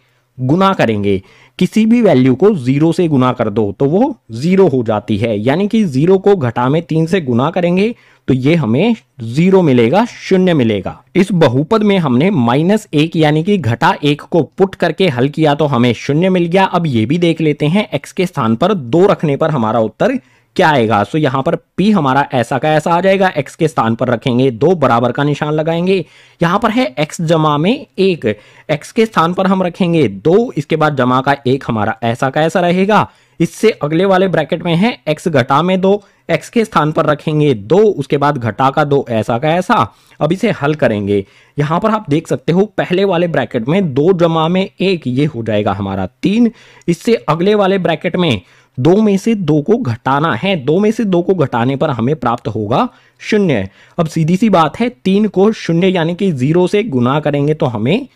गुना करेंगे, किसी भी वैल्यू को जीरो से गुना कर दो तो वो जीरो हो जाती है, यानी कि जीरो को घटा में तीन से गुना करेंगे तो ये हमें जीरो मिलेगा, शून्य मिलेगा। इस बहुपद में हमने माइनस एक यानी कि घटा एक को पुट करके हल किया तो हमें शून्य मिल गया। अब ये भी देख लेते हैं x के स्थान पर दो रखने पर हमारा उत्तर क्या आएगा। सो यहाँ पर p हमारा ऐसा का ऐसा आ जाएगा, x के स्थान पर रखेंगे दो, बराबर का निशान लगाएंगे। यहाँ पर है x जमा में एक, x के स्थान पर हम रखेंगे दो, इसके बाद जमा का एक हमारा ऐसा का ऐसा रहेगा। इससे अगले वाले ब्रैकेट में है x घटा में दो, x के स्थान पर रखेंगे दो, उसके बाद घटा का दो ऐसा का ऐसा। अब इसे हल करेंगे। यहाँ पर आप देख सकते हो पहले वाले ब्रैकेट में दो जमा में एक, ये हो जाएगा हमारा तीन। इससे अगले वाले ब्रैकेट में दो में से दो को घटाना है, दो में से दो को घटाने पर हमें प्राप्त होगा शून्य। अब सीधी सी बात है, तीन को शून्य यानी कि जीरो से गुना करेंगे तो हमें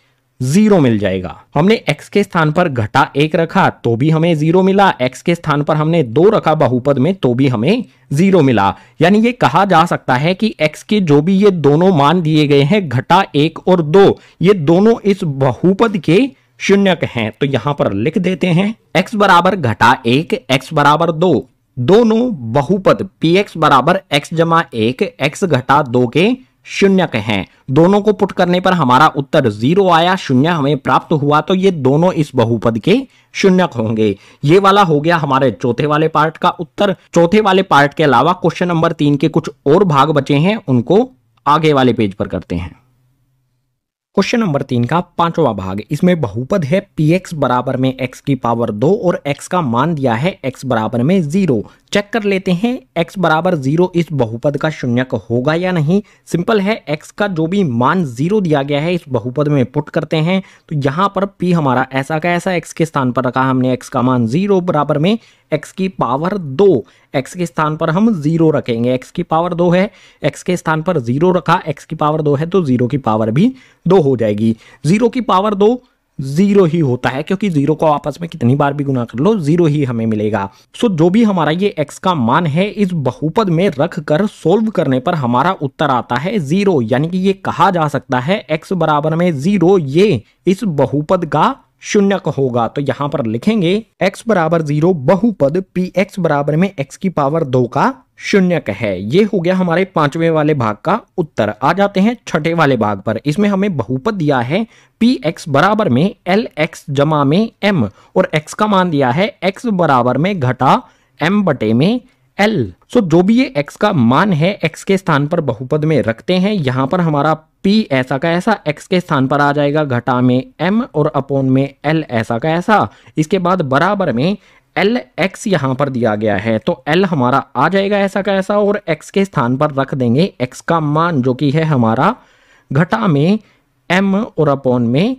जीरो मिल जाएगा। हमने x के स्थान पर घटा एक रखा तो भी हमें जीरो मिला, x के स्थान पर हमने दो रखा बहुपद में तो भी हमें जीरो मिला। यानी ये कहा जा सकता है कि x के जो भी ये दोनों मान दिए गए हैं घटा एक और दो, ये दोनों इस बहुपद के शून्य हैं। तो यहां पर लिख देते हैं x बराबर घटा एक, x बराबर दो, दोनों बहुपद px बराबर x जमा एक, x घटा दो के शून्य हैं। दोनों को पुट करने पर हमारा उत्तर जीरो आया, शून्य हमें प्राप्त हुआ। तो ये दोनों इस बहुपद के शून्य होंगे। ये वाला हो गया हमारे चौथे वाले पार्ट का उत्तर। चौथे वाले पार्ट के अलावा क्वेश्चन नंबर 3 के कुछ और भाग बचे हैं, उनको आगे वाले पेज पर करते हैं। क्वेश्चन नंबर 3 का पांचवा भाग, इसमें बहुपद है px बराबर में x की पावर 2 और x का मान दिया है x बराबर में 0। चेक कर लेते हैं x बराबर 0 इस बहुपद का शून्यक होगा या नहीं। सिंपल है, x का जो भी मान 0 दिया गया है इस बहुपद में पुट करते हैं। तो यहाँ पर p हमारा ऐसा का ऐसा, x के स्थान पर रखा हमने x का मान 0 बराबर में x की पावर 2, x के स्थान पर हम 0 रखेंगे, x की पावर 2 है, x के स्थान पर 0 रखा, x की पावर 2 है तो 0 की पावर भी 2 हो जाएगी। 0 की पावर 2 जीरो ही होता है क्योंकि जीरो को आपस में कितनी बार भी गुना कर लो जीरो ही हमें मिलेगा। सो जो भी हमारा ये x का मान है इस बहुपद में रख कर सोल्व करने पर हमारा उत्तर आता है जीरो, यानी कि ये कहा जा सकता है x बराबर में जीरो ये इस बहुपद का शून्यक होगा। तो यहाँ पर लिखेंगे x बराबर जीरो बहुपद px बराबर में x की पावर 2 का शून्यक है। ये हो गया हमारे पांचवें वाले भाग का उत्तर। आ जाते हैं छठे वाले भाग पर। इसमें हमें बहुपद दिया है px बराबर में lx जमा में m और x का मान दिया है x बराबर में घटा m बटे में l। सो जो भी ये x का मान है x के स्थान पर बहुपद में रखते हैं। यहाँ पर हमारा p ऐसा का ऐसा, x के स्थान पर आ जाएगा घटा में m और अपोन में l ऐसा का ऐसा, इसके बाद बराबर में एल एक्स यहाँ पर दिया गया है तो एल हमारा आ जाएगा ऐसा का ऐसा और एक्स के स्थान पर रख देंगे एक्स का मान जो कि है हमारा घटा में एम और अपॉन में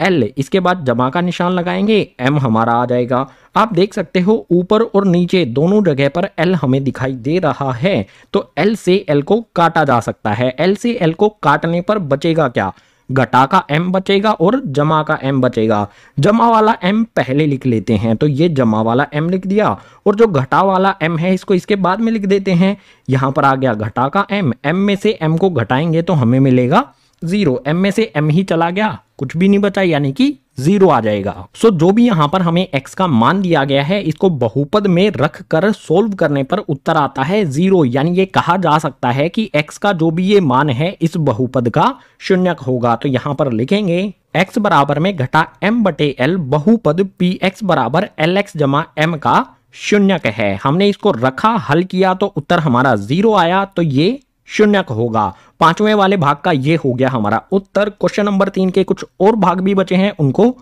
एल, इसके बाद जमा का निशान लगाएंगे एम हमारा आ जाएगा। आप देख सकते हो ऊपर और नीचे दोनों जगह पर एल हमें दिखाई दे रहा है तो एल से एल को काटा जा सकता है। एल से एल को काटने पर बचेगा क्या, घटा का m बचेगा और जमा का m बचेगा। जमा वाला m पहले लिख लेते हैं, तो ये जमा वाला m लिख दिया और जो घटा वाला m है इसको इसके बाद में लिख देते हैं। यहाँ पर आ गया घटा का m, m में से m को घटाएंगे तो हमें मिलेगा जीरो, m में से m ही चला गया, कुछ भी नहीं बचा यानी कि जीरो आ जाएगा। सो जो भी यहाँ पर हमें x का मान दिया गया है इसको बहुपद में रख कर सोल्व करने पर उत्तर आता है जीरो, यानी ये कहा जा सकता है कि x का जो भी ये मान है इस बहुपद का शून्यक होगा। तो यहाँ पर लिखेंगे x बराबर में घटा m बटे l बहुपद पी एक्स बराबर एल एक्स जमा एम का शून्यक है। हमने इसको रखा, हल किया तो उत्तर हमारा जीरो आया, तो ये शून्यक होगा। पांचवें वाले भाग का ये हो गया हमारा उत्तर। क्वेश्चन नंबर 3 के कुछ और भाग भी बचे हैं, उनको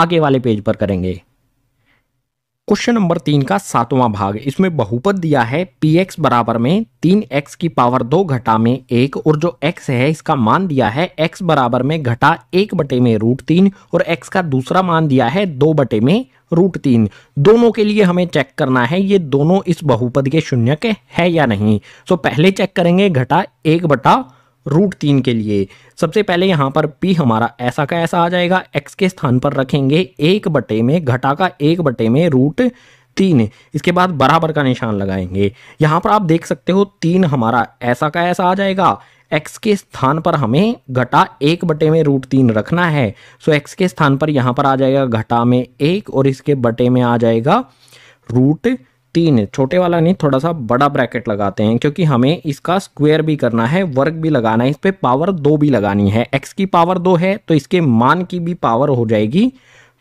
आगे वाले पेज पर करेंगे। क्वेश्चन नंबर 3 का 7वां भाग, इसमें बहुपद दिया है px बराबर में 3x की पावर 2 घटा में 1 और जो x है इसका मान दिया है x बराबर में घटा 1 बटे में √3 और x का दूसरा मान दिया है 2 बटे में √3। दोनों के लिए हमें चेक करना है ये दोनों इस बहुपद के शून्यक है या नहीं। सो पहले चेक करेंगे घटा 1 बटा √3 के लिए। सबसे पहले यहाँ पर p हमारा ऐसा का ऐसा आ जाएगा, x के स्थान पर रखेंगे 1 बटे में घटा का 1 बटे में √3, इसके बाद बराबर का निशान लगाएंगे। यहाँ पर आप देख सकते हो 3 हमारा ऐसा का ऐसा आ जाएगा, x के स्थान पर हमें घटा 1 बटे में √3 रखना है। सो x के स्थान पर यहाँ पर आ जाएगा घटा में 1 और इसके बटे में आ जाएगा √3। छोटे वाला नहीं, थोड़ा सा बड़ा ब्रैकेट लगाते हैं क्योंकि हमें इसका स्क्वायर भी करना है, वर्ग भी लगाना है, इस पर पावर 2 भी लगानी है। x की पावर 2 है तो इसके मान की भी पावर हो जाएगी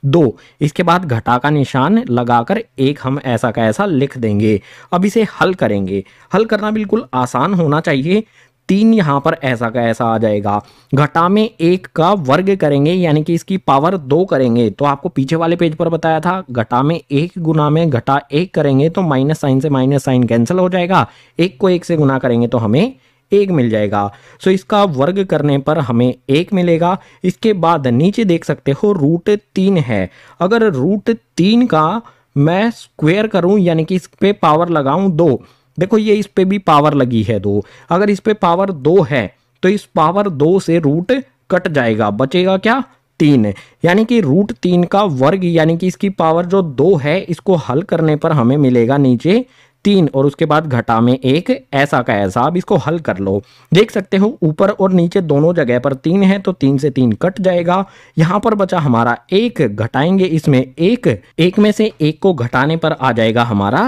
2। इसके बाद घटा का निशान लगाकर 1 हम ऐसा का ऐसा लिख देंगे। अब इसे हल करेंगे, हल करना बिल्कुल आसान होना चाहिए। 3 यहाँ पर ऐसा का ऐसा आ जाएगा, घटा में 1 का वर्ग करेंगे यानी कि इसकी पावर 2 करेंगे। तो आपको पीछे वाले पेज पर बताया था घटा में 1 गुना में घटा 1 करेंगे तो माइनस साइन से माइनस साइन कैंसिल हो जाएगा, 1 को 1 से गुना करेंगे तो हमें 1 मिल जाएगा। सो इसका वर्ग करने पर हमें 1 मिलेगा। इसके बाद नीचे देख सकते हो √3 है, अगर √3 का मैं स्क्वायर करूं यानी कि इस पे पावर लगाऊं 2, देखो ये इस पे भी पावर लगी है 2, अगर इस पे पावर 2 है तो इस पावर 2 से रूट कट जाएगा, बचेगा क्या 3, यानी कि √3 का वर्ग यानी कि इसकी पावर जो 2 है इसको हल करने पर हमें मिलेगा नीचे 3 और उसके बाद घटा में 1 ऐसा का ऐसा। अब इसको हल कर लो, देख सकते हो ऊपर और नीचे दोनों जगह पर 3 है तो 3 से 3 कट जाएगा। यहाँ पर बचा हमारा 1, घटाएंगे इसमें 1, 1 में से 1 को घटाने पर आ जाएगा हमारा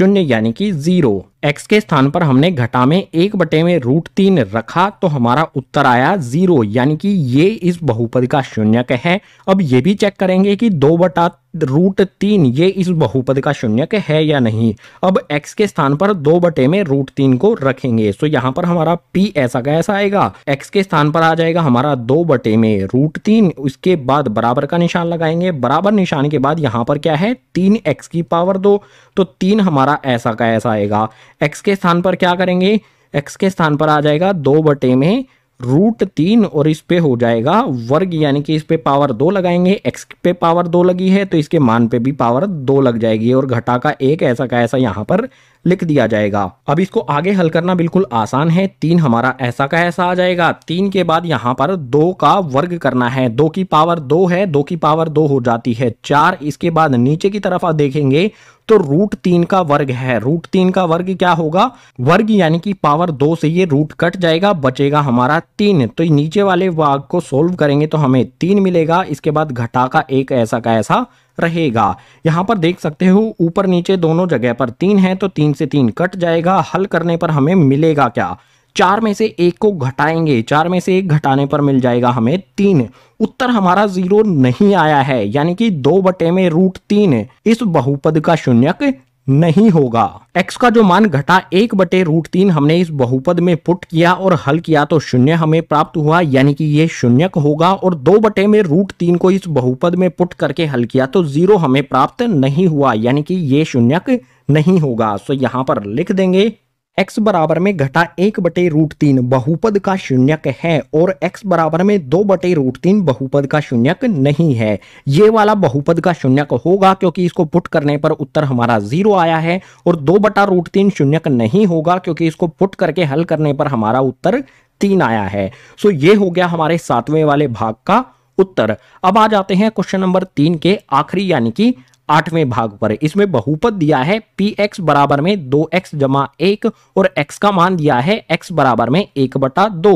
0 यानी कि 0। x के स्थान पर हमने घटा में 1 बटे में √3 रखा तो हमारा उत्तर आया 0, यानी कि ये इस बहुपद का शून्यक है। अब ये भी चेक करेंगे कि 2 बटा √3 ये इस बहुपद का शून्यक है या नहीं। अब x के स्थान पर 2 बटे में √3 को रखेंगे। सो यहाँ पर हमारा p ऐसा का ऐसा आएगा, x के स्थान पर आ जाएगा हमारा 2 बटे में √3, उसके बाद बराबर का निशान लगाएंगे। बराबर निशान के बाद यहाँ पर क्या है 3x की पावर 2, तो 3 हमारा ऐसा का ऐसा आएगा। x के स्थान पर क्या करेंगे, x के स्थान पर आ जाएगा 2 बटे में √3 और इस पे हो जाएगा वर्ग यानी कि इस पे पावर 2 लगाएंगे। x पे पावर 2 लगी है तो इसके मान पे भी पावर 2 लग जाएगी और घटा का 1 ऐसा का ऐसा यहाँ पर लिख दिया जाएगा। अब इसको आगे हल करना बिल्कुल आसान है, 3 हमारा ऐसा का ऐसा आ जाएगा। 3 के बाद यहाँ पर 2 का वर्ग करना है, 2 की पावर 2 है, 2 की पावर 2 हो जाती है 4। इसके बाद नीचे की तरफ देखेंगे तो √3 का वर्ग है, √3 का वर्ग क्या होगा, वर्ग यानी कि पावर 2 से ये रूट कट जाएगा, बचेगा हमारा 3। तो नीचे वाले भाग को सोल्व करेंगे तो हमें 3 मिलेगा। इसके बाद घटा का 1 ऐसा का ऐसा रहेगा। यहाँ पर देख सकते हो ऊपर नीचे दोनों जगह पर 3 है तो 3 से 3 कट जाएगा। हल करने पर हमें मिलेगा क्या, 4 में से 1 को घटाएंगे, 4 में से 1 घटाने पर मिल जाएगा हमें 3। उत्तर हमारा 0 नहीं आया है, यानी कि 2 बटे में √3 इस बहुपद का शून्यक नहीं होगा। x का जो मान घटा 1 बटे √3 हमने इस बहुपद में पुट किया और हल किया तो 0 हमें प्राप्त हुआ, यानी कि ये शून्यक होगा। और 2 बटे में √3 को इस बहुपद में पुट करके हल किया तो 0 हमें प्राप्त नहीं हुआ, यानी कि ये शून्यक नहीं होगा। सो यहाँ पर लिख देंगे x बराबर में घटा 1 बटे √3 बहुपद का शून्यक है और x बराबर में 2 बटे √3 बहुपद का शून्यक नहीं है। ये वाला बहुपद का शून्यक होगा क्योंकि इसको पुट करने पर उत्तर हमारा 0 आया है और 2 बटा √3 शून्यक नहीं होगा क्योंकि इसको पुट करके हल करने पर हमारा उत्तर 3 आया है। सो ये हो गया हमारे 7वें वाले भाग का उत्तर। अब आ जाते हैं क्वेश्चन नंबर 3 के आखिरी यानी कि 8वें भाग पर। इसमें बहुपद दिया है px बराबर में 2x जमा 1 और x का मान दिया है x बराबर में 1/2।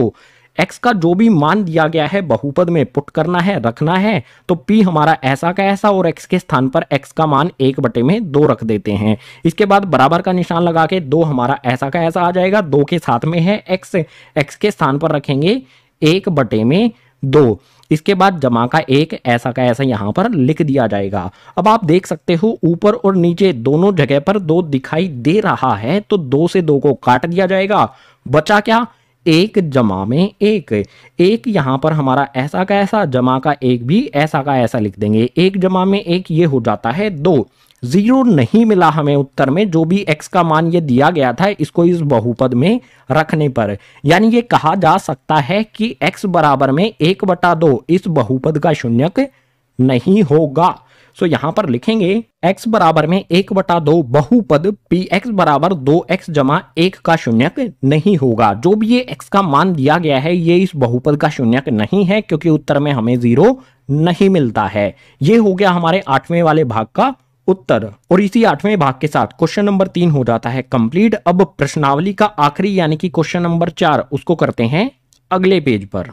x का जो भी मान दिया गया है बहुपद में पुट करना है, रखना है। तो p हमारा ऐसा का ऐसा और x के स्थान पर x का मान 1/2 रख देते हैं। इसके बाद बराबर का निशान लगा के 2 हमारा ऐसा का ऐसा आ जाएगा, 2 के साथ में है x के स्थान पर रखेंगे 1/2। इसके बाद जमा का 1 ऐसा का ऐसा यहाँ पर लिख दिया जाएगा। अब आप देख सकते हो ऊपर और नीचे दोनों जगह पर 2 दिखाई दे रहा है, तो 2 से 2 को काट दिया जाएगा। बचा क्या? 1 जमा में 1। 1 यहाँ पर हमारा ऐसा का ऐसा, जमा का 1 भी ऐसा का ऐसा लिख देंगे। 1 जमा में 1 ये हो जाता है 2। 0 नहीं मिला हमें उत्तर में, जो भी x का मान ये दिया गया था इसको इस बहुपद में रखने पर। यानी ये कहा जा सकता है कि x बराबर में 1/2 इस बहुपद का शून्यक नहीं होगा। सो यहाँ पर लिखेंगे x बराबर में 1/2 बहुपद px बराबर 2x जमा 1 का शून्यक नहीं होगा। जो भी ये x का मान दिया गया है ये इस बहुपद का शून्यक नहीं है, क्योंकि उत्तर में हमें 0 नहीं मिलता है। ये हो गया हमारे 8वें वाले भाग का उत्तर। और इसी 8वें भाग के साथ क्वेश्चन नंबर 3 हो जाता है कंप्लीट। अब प्रश्नावली का आखिरी यानी कि क्वेश्चन नंबर 4 उसको करते हैं अगले पेज पर।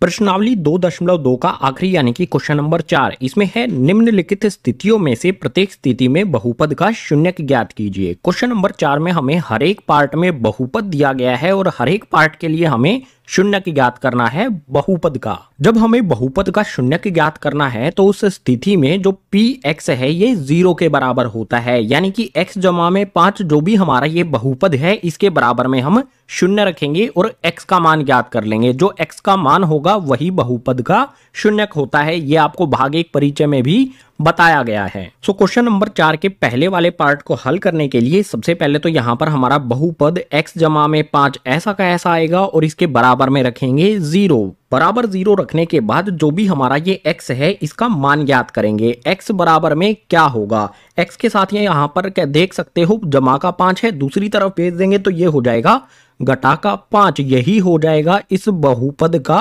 प्रश्नावली 2.2 का आखिरी यानी कि क्वेश्चन नंबर 4, इसमें है निम्नलिखित स्थितियों में से प्रत्येक स्थिति में बहुपद का शून्यक ज्ञात कीजिए। क्वेश्चन नंबर 4 में हमें हर एक पार्ट में बहुपद दिया गया है और हर एक पार्ट के लिए हमें शून्यक ज्ञात करना है बहुपद का। जब हमें बहुपद का शून्यक ज्ञात करना है तो उस स्थिति में जो px है ये 0 के बराबर होता है, यानी कि x जमा में 5 जो भी हमारा ये बहुपद है इसके बराबर में हम 0 रखेंगे और x का मान ज्ञात कर लेंगे। जो x का मान होगा वही बहुपद का शून्यक होता है। ये आपको भाग 1 परिचय में भी बताया गया है। सो क्वेश्चन नंबर 4 के पहले वाले पार्ट को हल करने के लिए सबसे पहले तो यहाँ पर हमारा बहुपद x जमा में 5 ऐसा का ऐसा आएगा और इसके बराबर में रखेंगे 0। बराबर 0 रखने के बाद जो भी हमारा ये x है इसका मान ज्ञात करेंगे। x बराबर में क्या होगा? x के साथ ये यहाँ पर क्या देख सकते हो जमा का 5 है, दूसरी तरफ भेज देंगे तो ये हो जाएगा घटा का 5। यही हो जाएगा इस बहुपद का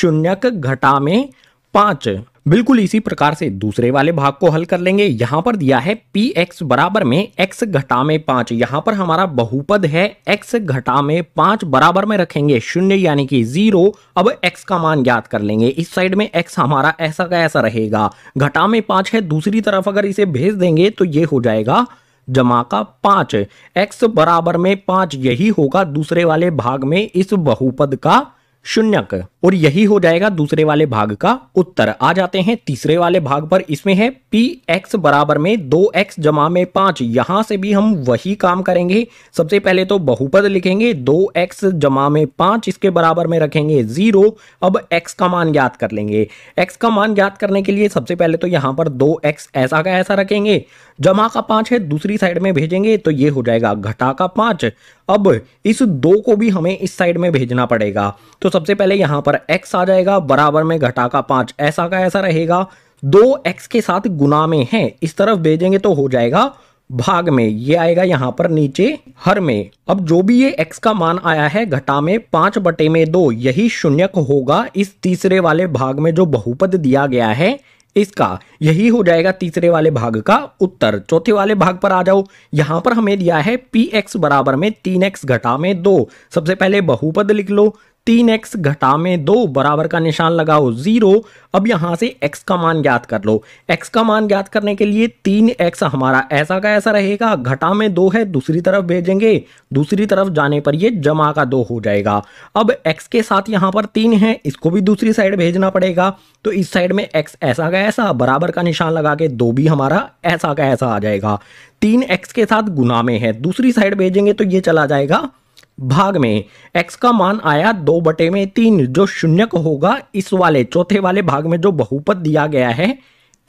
शून्यक घटा में 5। बिल्कुल इसी प्रकार से दूसरे वाले भाग को हल कर लेंगे। यहाँ पर दिया है px बराबर में x घटा में 5। यहाँ पर हमारा बहुपद है x घटा में 5, बराबर में रखेंगे 0 यानी कि 0। अब x का मान ज्ञात कर लेंगे। इस साइड में x हमारा ऐसा का ऐसा रहेगा, घटा में 5 है, दूसरी तरफ अगर इसे भेज देंगे तो ये हो जाएगा जमा का 5। x बराबर में 5 यही होगा दूसरे वाले भाग में इस बहुपद का शून्यक और यही हो जाएगा दूसरे वाले भाग का उत्तर। आ जाते हैं तीसरे वाले भाग पर। इसमें है px बराबर में 2x जमा में 5। यहाँ से भी हम वही काम करेंगे। सबसे पहले तो बहुपद लिखेंगे 2x जमा में 5, इसके बराबर में रखेंगे 0। अब x का मान ज्ञात कर लेंगे। x का मान ज्ञात करने के लिए सबसे पहले तो यहाँ पर 2x ऐसा का ऐसा रखेंगे, जमा का 5 है, दूसरी साइड में भेजेंगे तो ये हो जाएगा घटा का 5। अब इस 2 को भी हमें इस साइड में भेजना पड़ेगा, तो सबसे पहले यहाँ पर x आ जाएगा, बराबर में घटा का 5 ऐसा का ऐसा रहेगा। 2x के साथ गुना में है, इस तरफ भेजेंगे तो हो जाएगा भाग में, ये आएगा यहाँ पर नीचे हर में। अब जो भी ये x का मान आया है घटा में 5/2, यही शून्यक होगा इस तीसरे वाले भाग में जो बहुपद दिया गया है इसका। यही हो जाएगा तीसरे वाले भाग का उत्तर। चौथे वाले भाग पर आ जाओ। यहाँ पर हमें दिया है px बराबर में 3x घटा में 2। सबसे पहले बहुपद लिख लो 3x घटा में 2, बराबर का निशान लगाओ 0। अब यहाँ से x का मान ज्ञात कर लो। x का मान ज्ञात करने के लिए 3x हमारा ऐसा का ऐसा रहेगा, घटा में 2 है, दूसरी तरफ भेजेंगे, दूसरी तरफ जाने पर ये जमा का 2 हो जाएगा। अब x के साथ यहाँ पर 3 है, इसको भी दूसरी साइड भेजना पड़ेगा, तो इस साइड में x ऐसा का ऐसा, बराबर का निशान लगा के 2 भी हमारा ऐसा का ऐसा आ जाएगा। 3x के साथ गुना में है, दूसरी साइड भेजेंगे तो ये चला जाएगा भाग में। x का मान आया 2/3, जो शून्यक होगा इस वाले चौथे वाले भाग में जो बहुपद दिया गया है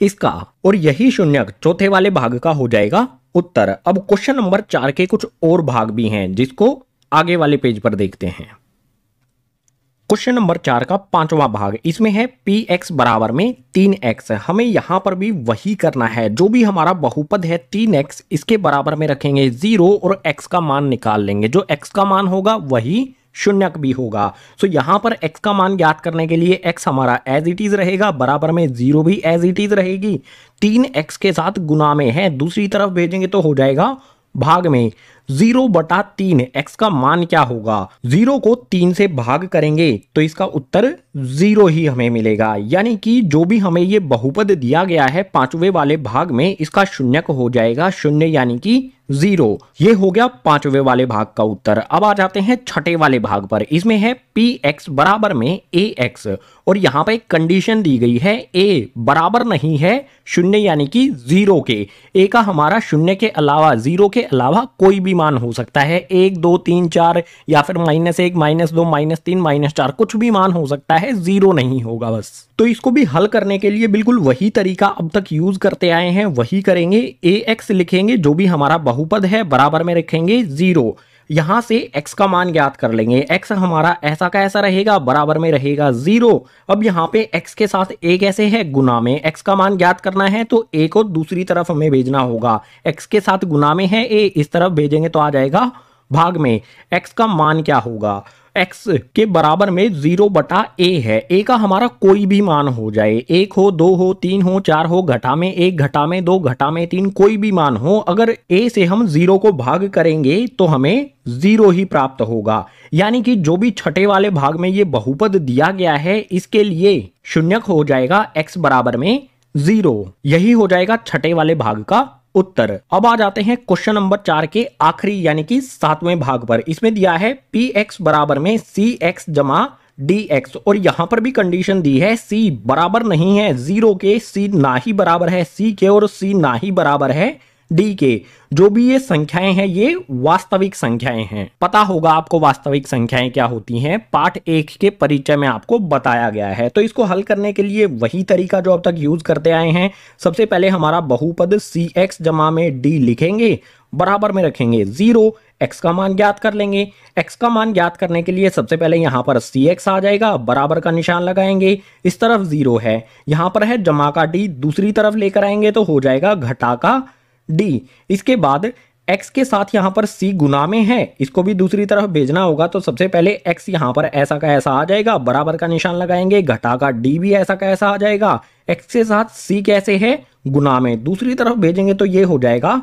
इसका, और यही शून्यक चौथे वाले भाग का हो जाएगा उत्तर। अब क्वेश्चन नंबर 4 के कुछ और भाग भी हैं जिसको आगे वाले पेज पर देखते हैं। क्वेश्चन नंबर 4 का 5वां भाग, इसमें है px बराबर में 3x। हमें यहाँ पर भी वही करना है, जो भी हमारा बहुपद है 3x इसके बराबर में रखेंगे 0 और x का मान निकाल लेंगे। जो x का मान होगा वही शून्य भी होगा। सो यहाँ पर x का मान ज्ञात करने के लिए x हमारा एज इट इज रहेगा, बराबर में 0 भी एज इट इज रहेगी, 3x के साथ गुना में है, दूसरी तरफ भेजेंगे तो हो जाएगा भाग में 0/3। एक्स का मान क्या होगा, 0 को 3 से भाग करेंगे तो इसका उत्तर 0 ही हमें मिलेगा। यानी कि जो भी हमें ये बहुपद दिया गया है 5वें वाले भाग में, इसका शून्यक हो जाएगा, शून्य यानी कि 0। ये हो गया 5वें वाले भाग का उत्तर। अब आ जाते हैं 6ठे वाले भाग पर, इसमें है px बराबर में ax और यहाँ पर एक कंडीशन दी गई है, a बराबर नहीं है शून्य यानी कि 0 के। a का हमारा शून्य के अलावा 0 के अलावा कोई भी मान हो सकता है, 1 2 3 4 या फिर -1 -2 -3 -4, कुछ भी मान हो सकता है, 0 नहीं होगा बस। तो इसको भी हल करने के लिए बिल्कुल वही तरीका अब तक यूज करते आए हैं, वही करेंगे। ax लिखेंगे, जो भी हमारा बहुपद है बराबर में रखेंगे 0। यहाँ से x का मान ज्ञात कर लेंगे, x हमारा ऐसा का ऐसा रहेगा, बराबर में रहेगा 0। अब यहाँ पे x के साथ a कैसे है, गुना में। x का मान ज्ञात करना है तो a को दूसरी तरफ हमें भेजना होगा, x के साथ गुना में है a, इस तरफ भेजेंगे तो आ जाएगा भाग में। x का मान क्या होगा, x के बराबर में 0/a है। a का हमारा कोई भी मान हो जाए, 1 हो 2 हो 3 हो 4 हो, घटा में 1, घटा में 2, घटा में 3, कोई भी मान हो, अगर a से हम 0 को भाग करेंगे तो हमें 0 ही प्राप्त होगा। यानी कि जो भी 6ठे वाले भाग में ये बहुपद दिया गया है इसके लिए शून्यक हो जाएगा x बराबर में 0। यही हो जाएगा 6ठे वाले भाग का उत्तर। अब आ जाते हैं क्वेश्चन नंबर 4 के आखिरी यानी कि 7वें भाग पर, इसमें दिया है px बराबर में cx जमा dx और यहाँ पर भी कंडीशन दी है, c बराबर नहीं है 0 के, c ना ही बराबर है c के और c ना ही बराबर है d के। जो भी ये संख्याएं हैं ये वास्तविक संख्याएं हैं। पता होगा आपको वास्तविक संख्याएं क्या होती हैं, पाठ 1 के परिचय में आपको बताया गया है। तो इसको हल करने के लिए वही तरीका जो अब तक यूज करते आए हैं, सबसे पहले हमारा बहुपद cx जमा में d लिखेंगे, बराबर में रखेंगे 0, x का मान ज्ञात कर लेंगे। x का मान ज्ञात करने के लिए सबसे पहले यहाँ पर cx आ जाएगा, बराबर का निशान लगाएंगे, इस तरफ 0 है, यहाँ पर है जमा का d, दूसरी तरफ लेकर आएंगे तो हो जाएगा घटा का d। इसके बाद x के साथ यहाँ पर c गुना में है, इसको भी दूसरी तरफ भेजना होगा तो सबसे पहले x यहाँ पर ऐसा का ऐसा आ जाएगा, बराबर का निशान लगाएंगे, घटा का d भी ऐसा का ऐसा आ जाएगा। x के साथ c कैसे है, गुना में, दूसरी तरफ भेजेंगे तो ये हो जाएगा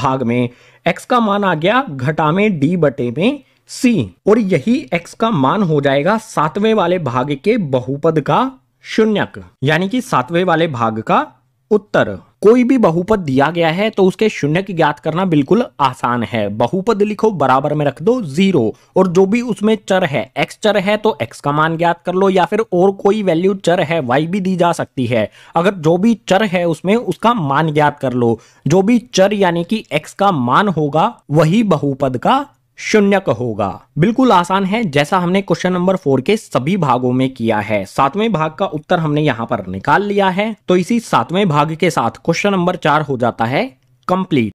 भाग में। x का मान आ गया घटा में d/c और यही x का मान हो जाएगा 7वें वाले भाग के बहुपद का शून्यक, यानी कि 7वें वाले भाग का उत्तर। कोई भी बहुपद दिया गया है तो उसके शून्यक ज्ञात करना बिल्कुल आसान है, बहुपद लिखो, बराबर में रख दो 0 और जो भी उसमें चर है, x चर है तो x का मान ज्ञात कर लो, या फिर और कोई वैल्यू चर है, y भी दी जा सकती है, अगर जो भी चर है उसमें उसका मान ज्ञात कर लो। जो भी चर यानी कि x का मान होगा वही बहुपद का शून्यक होगा। बिल्कुल आसान है, जैसा हमने क्वेश्चन नंबर 4 के सभी भागों में किया है। 7वें भाग का उत्तर हमने यहाँ पर निकाल लिया है, तो इसी 7वें भाग के साथ क्वेश्चन नंबर 4 हो जाता है कंप्लीट।